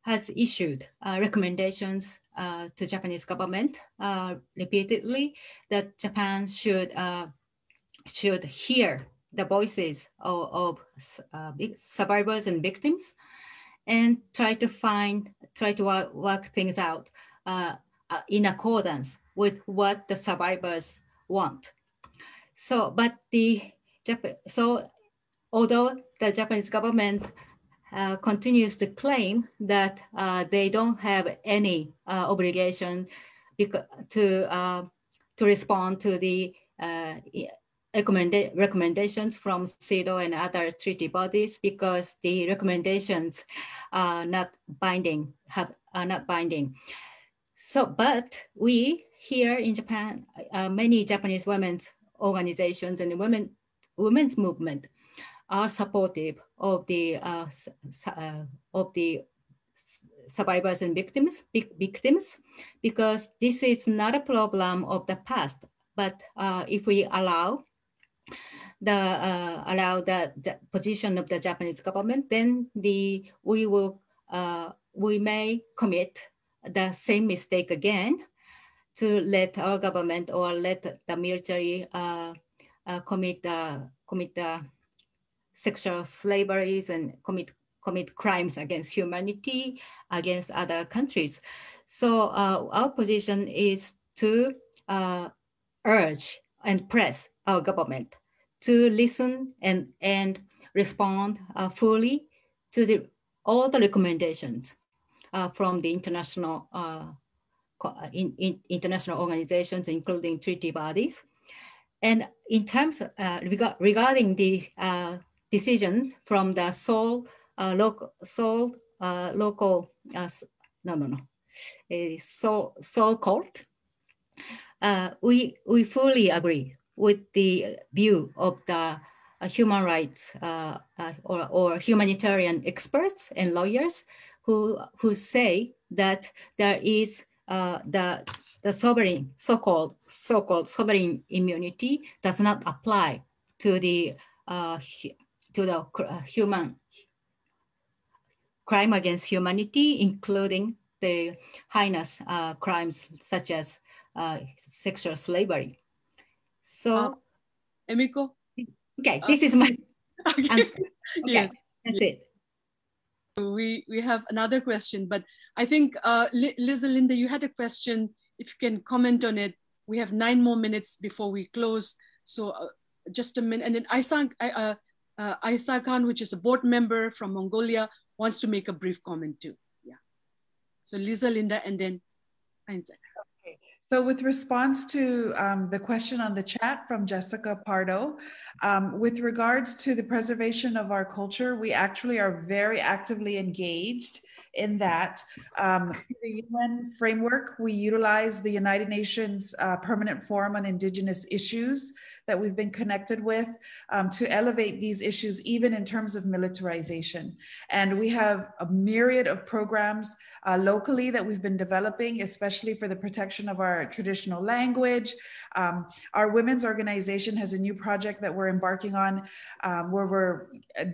has issued uh, recommendations uh, to Japanese government uh, repeatedly that Japan should uh, should hear the voices of, of uh, survivors and victims, and try to find try to work, work things out uh, in accordance with what the survivors want. So, but the so although the Japanese government Uh, continues to claim that uh, they don't have any uh, obligation to uh, to respond to the uh, recommenda recommendations from C E D A W and other treaty bodies, because the recommendations are not binding. Have are not binding. So, but we here in Japan, uh, many Japanese women's organizations and women women's movement are supportive of the uh, uh, of the survivors and victims victims because this is not a problem of the past. But uh, if we allow the uh, allow the, the position of the Japanese government, then the we will uh, we may commit the same mistake again to let our government or let the military uh, uh, commit uh, commit uh, sexual slaveries and commit commit crimes against humanity against other countries. So uh, our position is to uh, urge and press our government to listen and, and respond uh, fully to the, all the recommendations uh, from the international, uh, in, in international organizations, including treaty bodies. And in terms of, uh, reg regarding the uh, decision from the Seoul, uh, local, Seoul, uh, local uh, no, no, no, uh, Seoul, Seoul court, Uh, we, we fully agree with the view of the uh, human rights uh, uh, or, or humanitarian experts and lawyers who, who say that there is uh, the, the sovereign, so-called so-called sovereign immunity does not apply to the, uh, to the human crime against humanity, including the heinous uh, crimes such as Uh, sexual slavery. So, um, Emiko. Okay, this um, is my okay. answer. Okay, yeah. that's yeah. it. We we have another question, but I think uh, Lisa Linda, you had a question. If you can comment on it, we have nine more minutes before we close. So uh, just a minute, and then Aysa uh, uh, Aysa Khan, which is a board member from Mongolia, wants to make a brief comment too. Yeah. So Lisa Linda, and then Aysa. So with response to um, the question on the chat from Jessica Pardo, um, with regards to the preservation of our culture, we actually are very actively engaged in that. Um, through the U N framework, we utilize the United Nations uh, Permanent Forum on Indigenous Issues that we've been connected with um, to elevate these issues, even in terms of militarization. And we have a myriad of programs uh, locally that we've been developing, especially for the protection of our traditional language. Um, our women's organization has a new project that we're embarking on um, where we're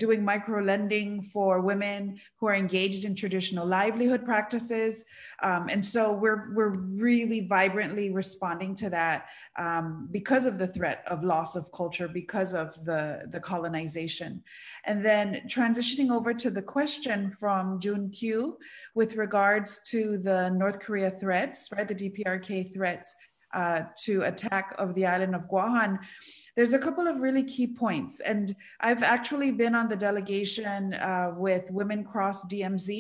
doing micro lending for women who are engaged in traditional livelihood practices. Um, and so we're, we're really vibrantly responding to that um, because of the threat of loss of culture, because of the, the colonization. And then transitioning over to the question from Jun Q with regards to the North Korea threats, right? The D P R K threats uh, to attack of the island of Guåhan. There's a couple of really key points. And I've actually been on the delegation uh, with Women Cross D M Z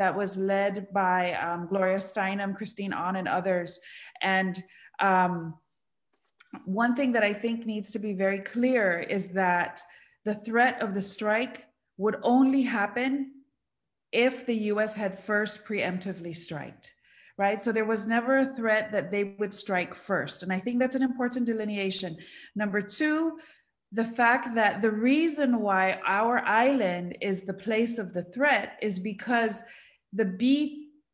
that was led by um, Gloria Steinem, Christine Ahn, and others. And um, one thing that I think needs to be very clear is that the threat of the strike would only happen if the U S had first preemptively striked. Right? So there was never a threat that they would strike first. And I think that's an important delineation. Number two, the fact that the reason why our island is the place of the threat is because the B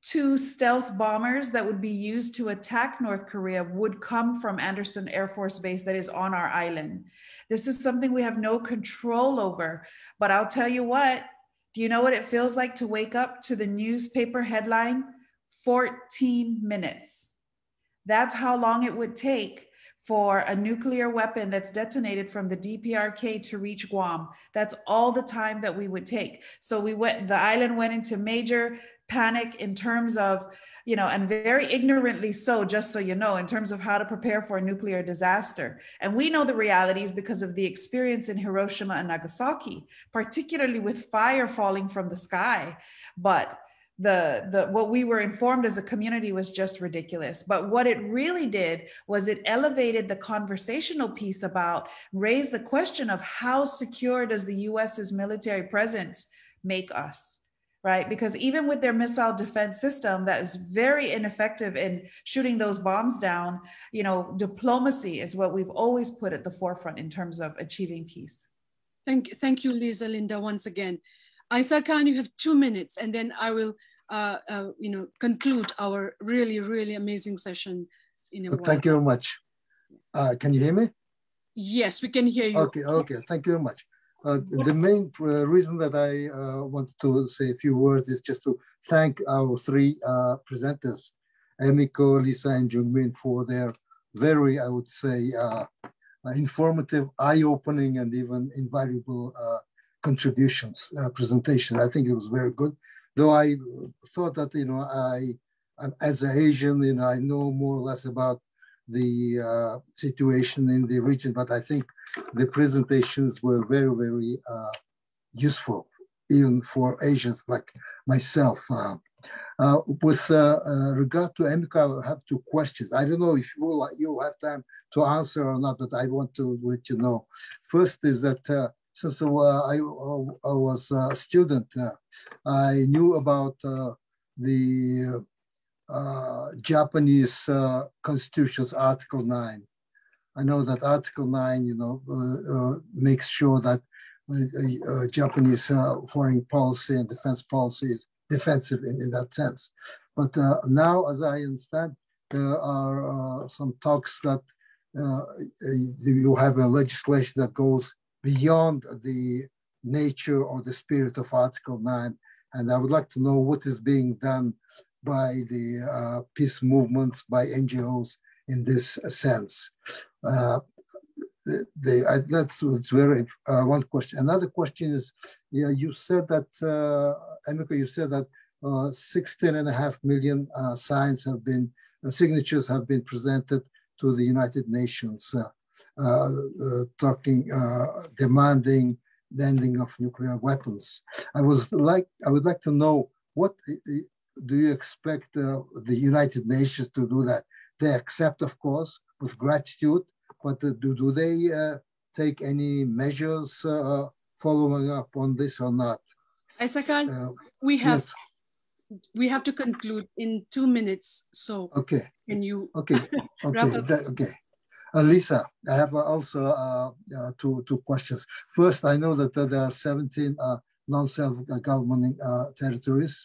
two stealth bombers that would be used to attack North Korea would come from Anderson Air Force Base that is on our island. This is something we have no control over, but I'll tell you what, do you know what it feels like to wake up to the newspaper headline? fourteen minutes. That's how long it would take for a nuclear weapon that's detonated from the D P R K to reach Guam. That's all the time that we would take. So we went, the island went into major panic in terms of, you know, and very ignorantly so, just so you know, in terms of how to prepare for a nuclear disaster. And we know the realities because of the experience in Hiroshima and Nagasaki, particularly with fire falling from the sky. But The, the, what we were informed as a community was just ridiculous. But what it really did was it elevated the conversational piece about, raised the question of how secure does the U S's military presence make us, right? Because even with their missile defense system that is very ineffective in shooting those bombs down, you know, diplomacy is what we've always put at the forefront in terms of achieving peace. Thank, thank you, Lisa Linda, once again. Aysa Khan, you have two minutes, and then I will, uh, uh, you know, conclude our really, really amazing session. In a well, thank you very much. Uh, can you hear me? Yes, we can hear you. Okay, okay, thank you very much. Uh, the main uh, reason that I uh, wanted to say a few words is just to thank our three uh, presenters, Emiko, Lisa, and Jungmin, for their very, I would say, uh, informative, eye-opening, and even invaluable uh, contributions, uh, presentation. I think it was very good. Though I thought that, you know, I, as an Asian, you know, I know more or less about the uh, situation in the region, but I think the presentations were very, very uh, useful, even for Asians like myself. Uh, uh, with uh, uh, regard to Emiko, I have two questions. I don't know if you, you have time to answer or not, but I want to let you know. First is that uh, since uh, I, I was a student, uh, I knew about uh, the uh, Uh, Japanese uh, Constitution's Article nine. I know that Article nine, you know, uh, uh, makes sure that uh, uh, Japanese uh, foreign policy and defense policy is defensive in, in that sense. But uh, now, as I understand, there are uh, some talks that uh, you have a legislation that goes beyond the nature or the spirit of Article nine. And I would like to know what is being done by the uh, peace movements, by N G Os in this sense. Uh, they, they, I, that's very, uh, one question. Another question is, yeah, you said that, uh, Emiko, you said that uh, sixteen and a half million uh, signs have been, uh, signatures have been presented to the United Nations, uh, uh, uh, talking, uh, demanding the ending of nuclear weapons. I was like, I would like to know what, do you expect uh, the United Nations to do that? They accept, of course, with gratitude, but uh, do, do they uh, take any measures uh, following up on this or not? Aysa Khan, uh, we have yes. we have to conclude in two minutes. So okay, can you okay okay that, okay? Uh, Lisa, I have also uh, uh, two two questions. First, I know that uh, there are seventeen uh, non-self-governing uh, territories.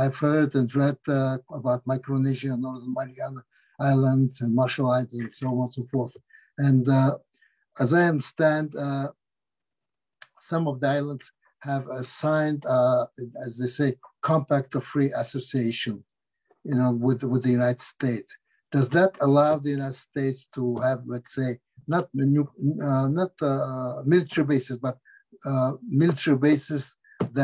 I've heard and read uh, about Micronesia, Northern Mariana Islands, and Marshall Islands, and so on and so forth. And uh, as I understand, uh, some of the islands have signed, uh, as they say, Compact of Free Association, you know, with, with the United States. Does that allow the United States to have, let's say, not, uh, not uh, military bases, but uh, military bases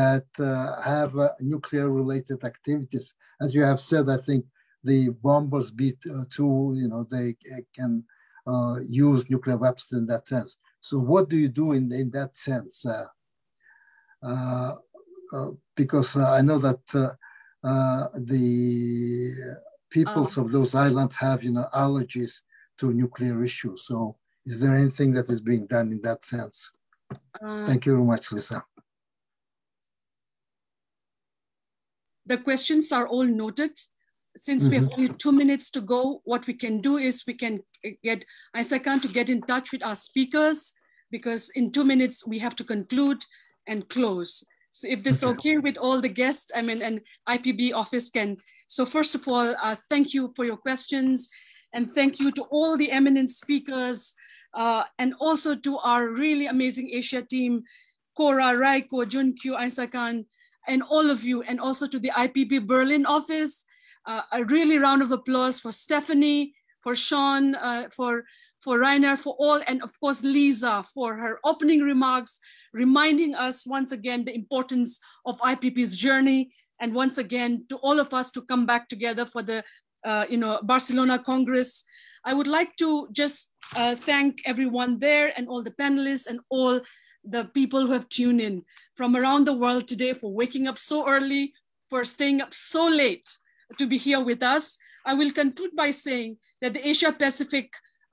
that uh, have uh, nuclear-related activities? As you have said, I think the bombers beat uh, two, you know, they uh, can uh, use nuclear weapons in that sense. So what do you do in, in that sense? Uh, uh, uh, because uh, I know that uh, uh, the peoples um, of those islands have, you know, allergies to nuclear issues. So is there anything that is being done in that sense? Um, Thank you very much, Lisa. The questions are all noted. Since mm-hmm. we have only two minutes to go, what we can do is we can get Aysa Khan to get in touch with our speakers, because in two minutes we have to conclude and close. So if this is okay. okay with all the guests, I mean, and I P B office can. So first of all, uh, thank you for your questions, and thank you to all the eminent speakers, uh, and also to our really amazing Asia team, Cora, Raiko, Junkyu, Aysa Khan, and all of you, and also to the I P B Berlin office. Uh, a really round of applause for Stephanie, for Sean, uh, for, for Rainer, for all, and of course, Lisa for her opening remarks, reminding us once again the importance of I P B's journey, and once again, to all of us to come back together for the uh, you know, Barcelona Congress. I would like to just uh, thank everyone there, and all the panelists, and all the people who have tuned in from around the world today, for waking up so early, for staying up so late to be here with us. I will conclude by saying that the Asia Pacific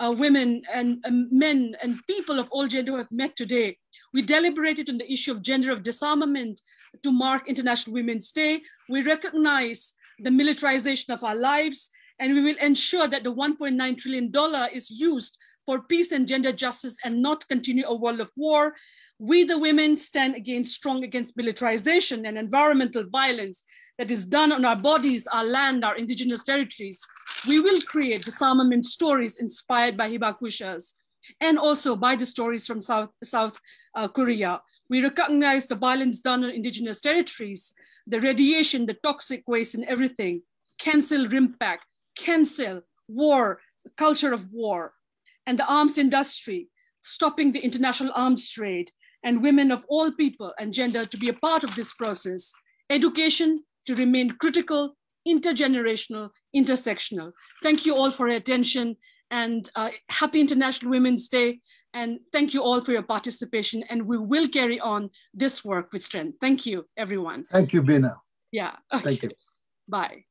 uh, women and uh, men and people of all gender who have met today, we deliberated on the issue of gender of disarmament to mark International Women's Day. We recognize the militarization of our lives, and we will ensure that the one point nine trillion dollars is used for peace and gender justice, and not continue a world of war. We, the women, stand against strong against militarization and environmental violence that is done on our bodies, our land, our indigenous territories. We will create disarmament stories inspired by Hibakusha's. and also by the stories from South, South uh, Korea. We recognize the violence done on indigenous territories, the radiation, the toxic waste and everything. Cancel RIMPAC, cancel war, culture of war, and the arms industry, stopping the international arms trade, and women of all people and gender to be a part of this process. Education to remain critical, intergenerational, intersectional. Thank you all for your attention, and uh, happy International Women's Day. And thank you all for your participation. And we will carry on this work with strength. Thank you, everyone. Thank you, Bina. Yeah. Okay. Thank you. Bye.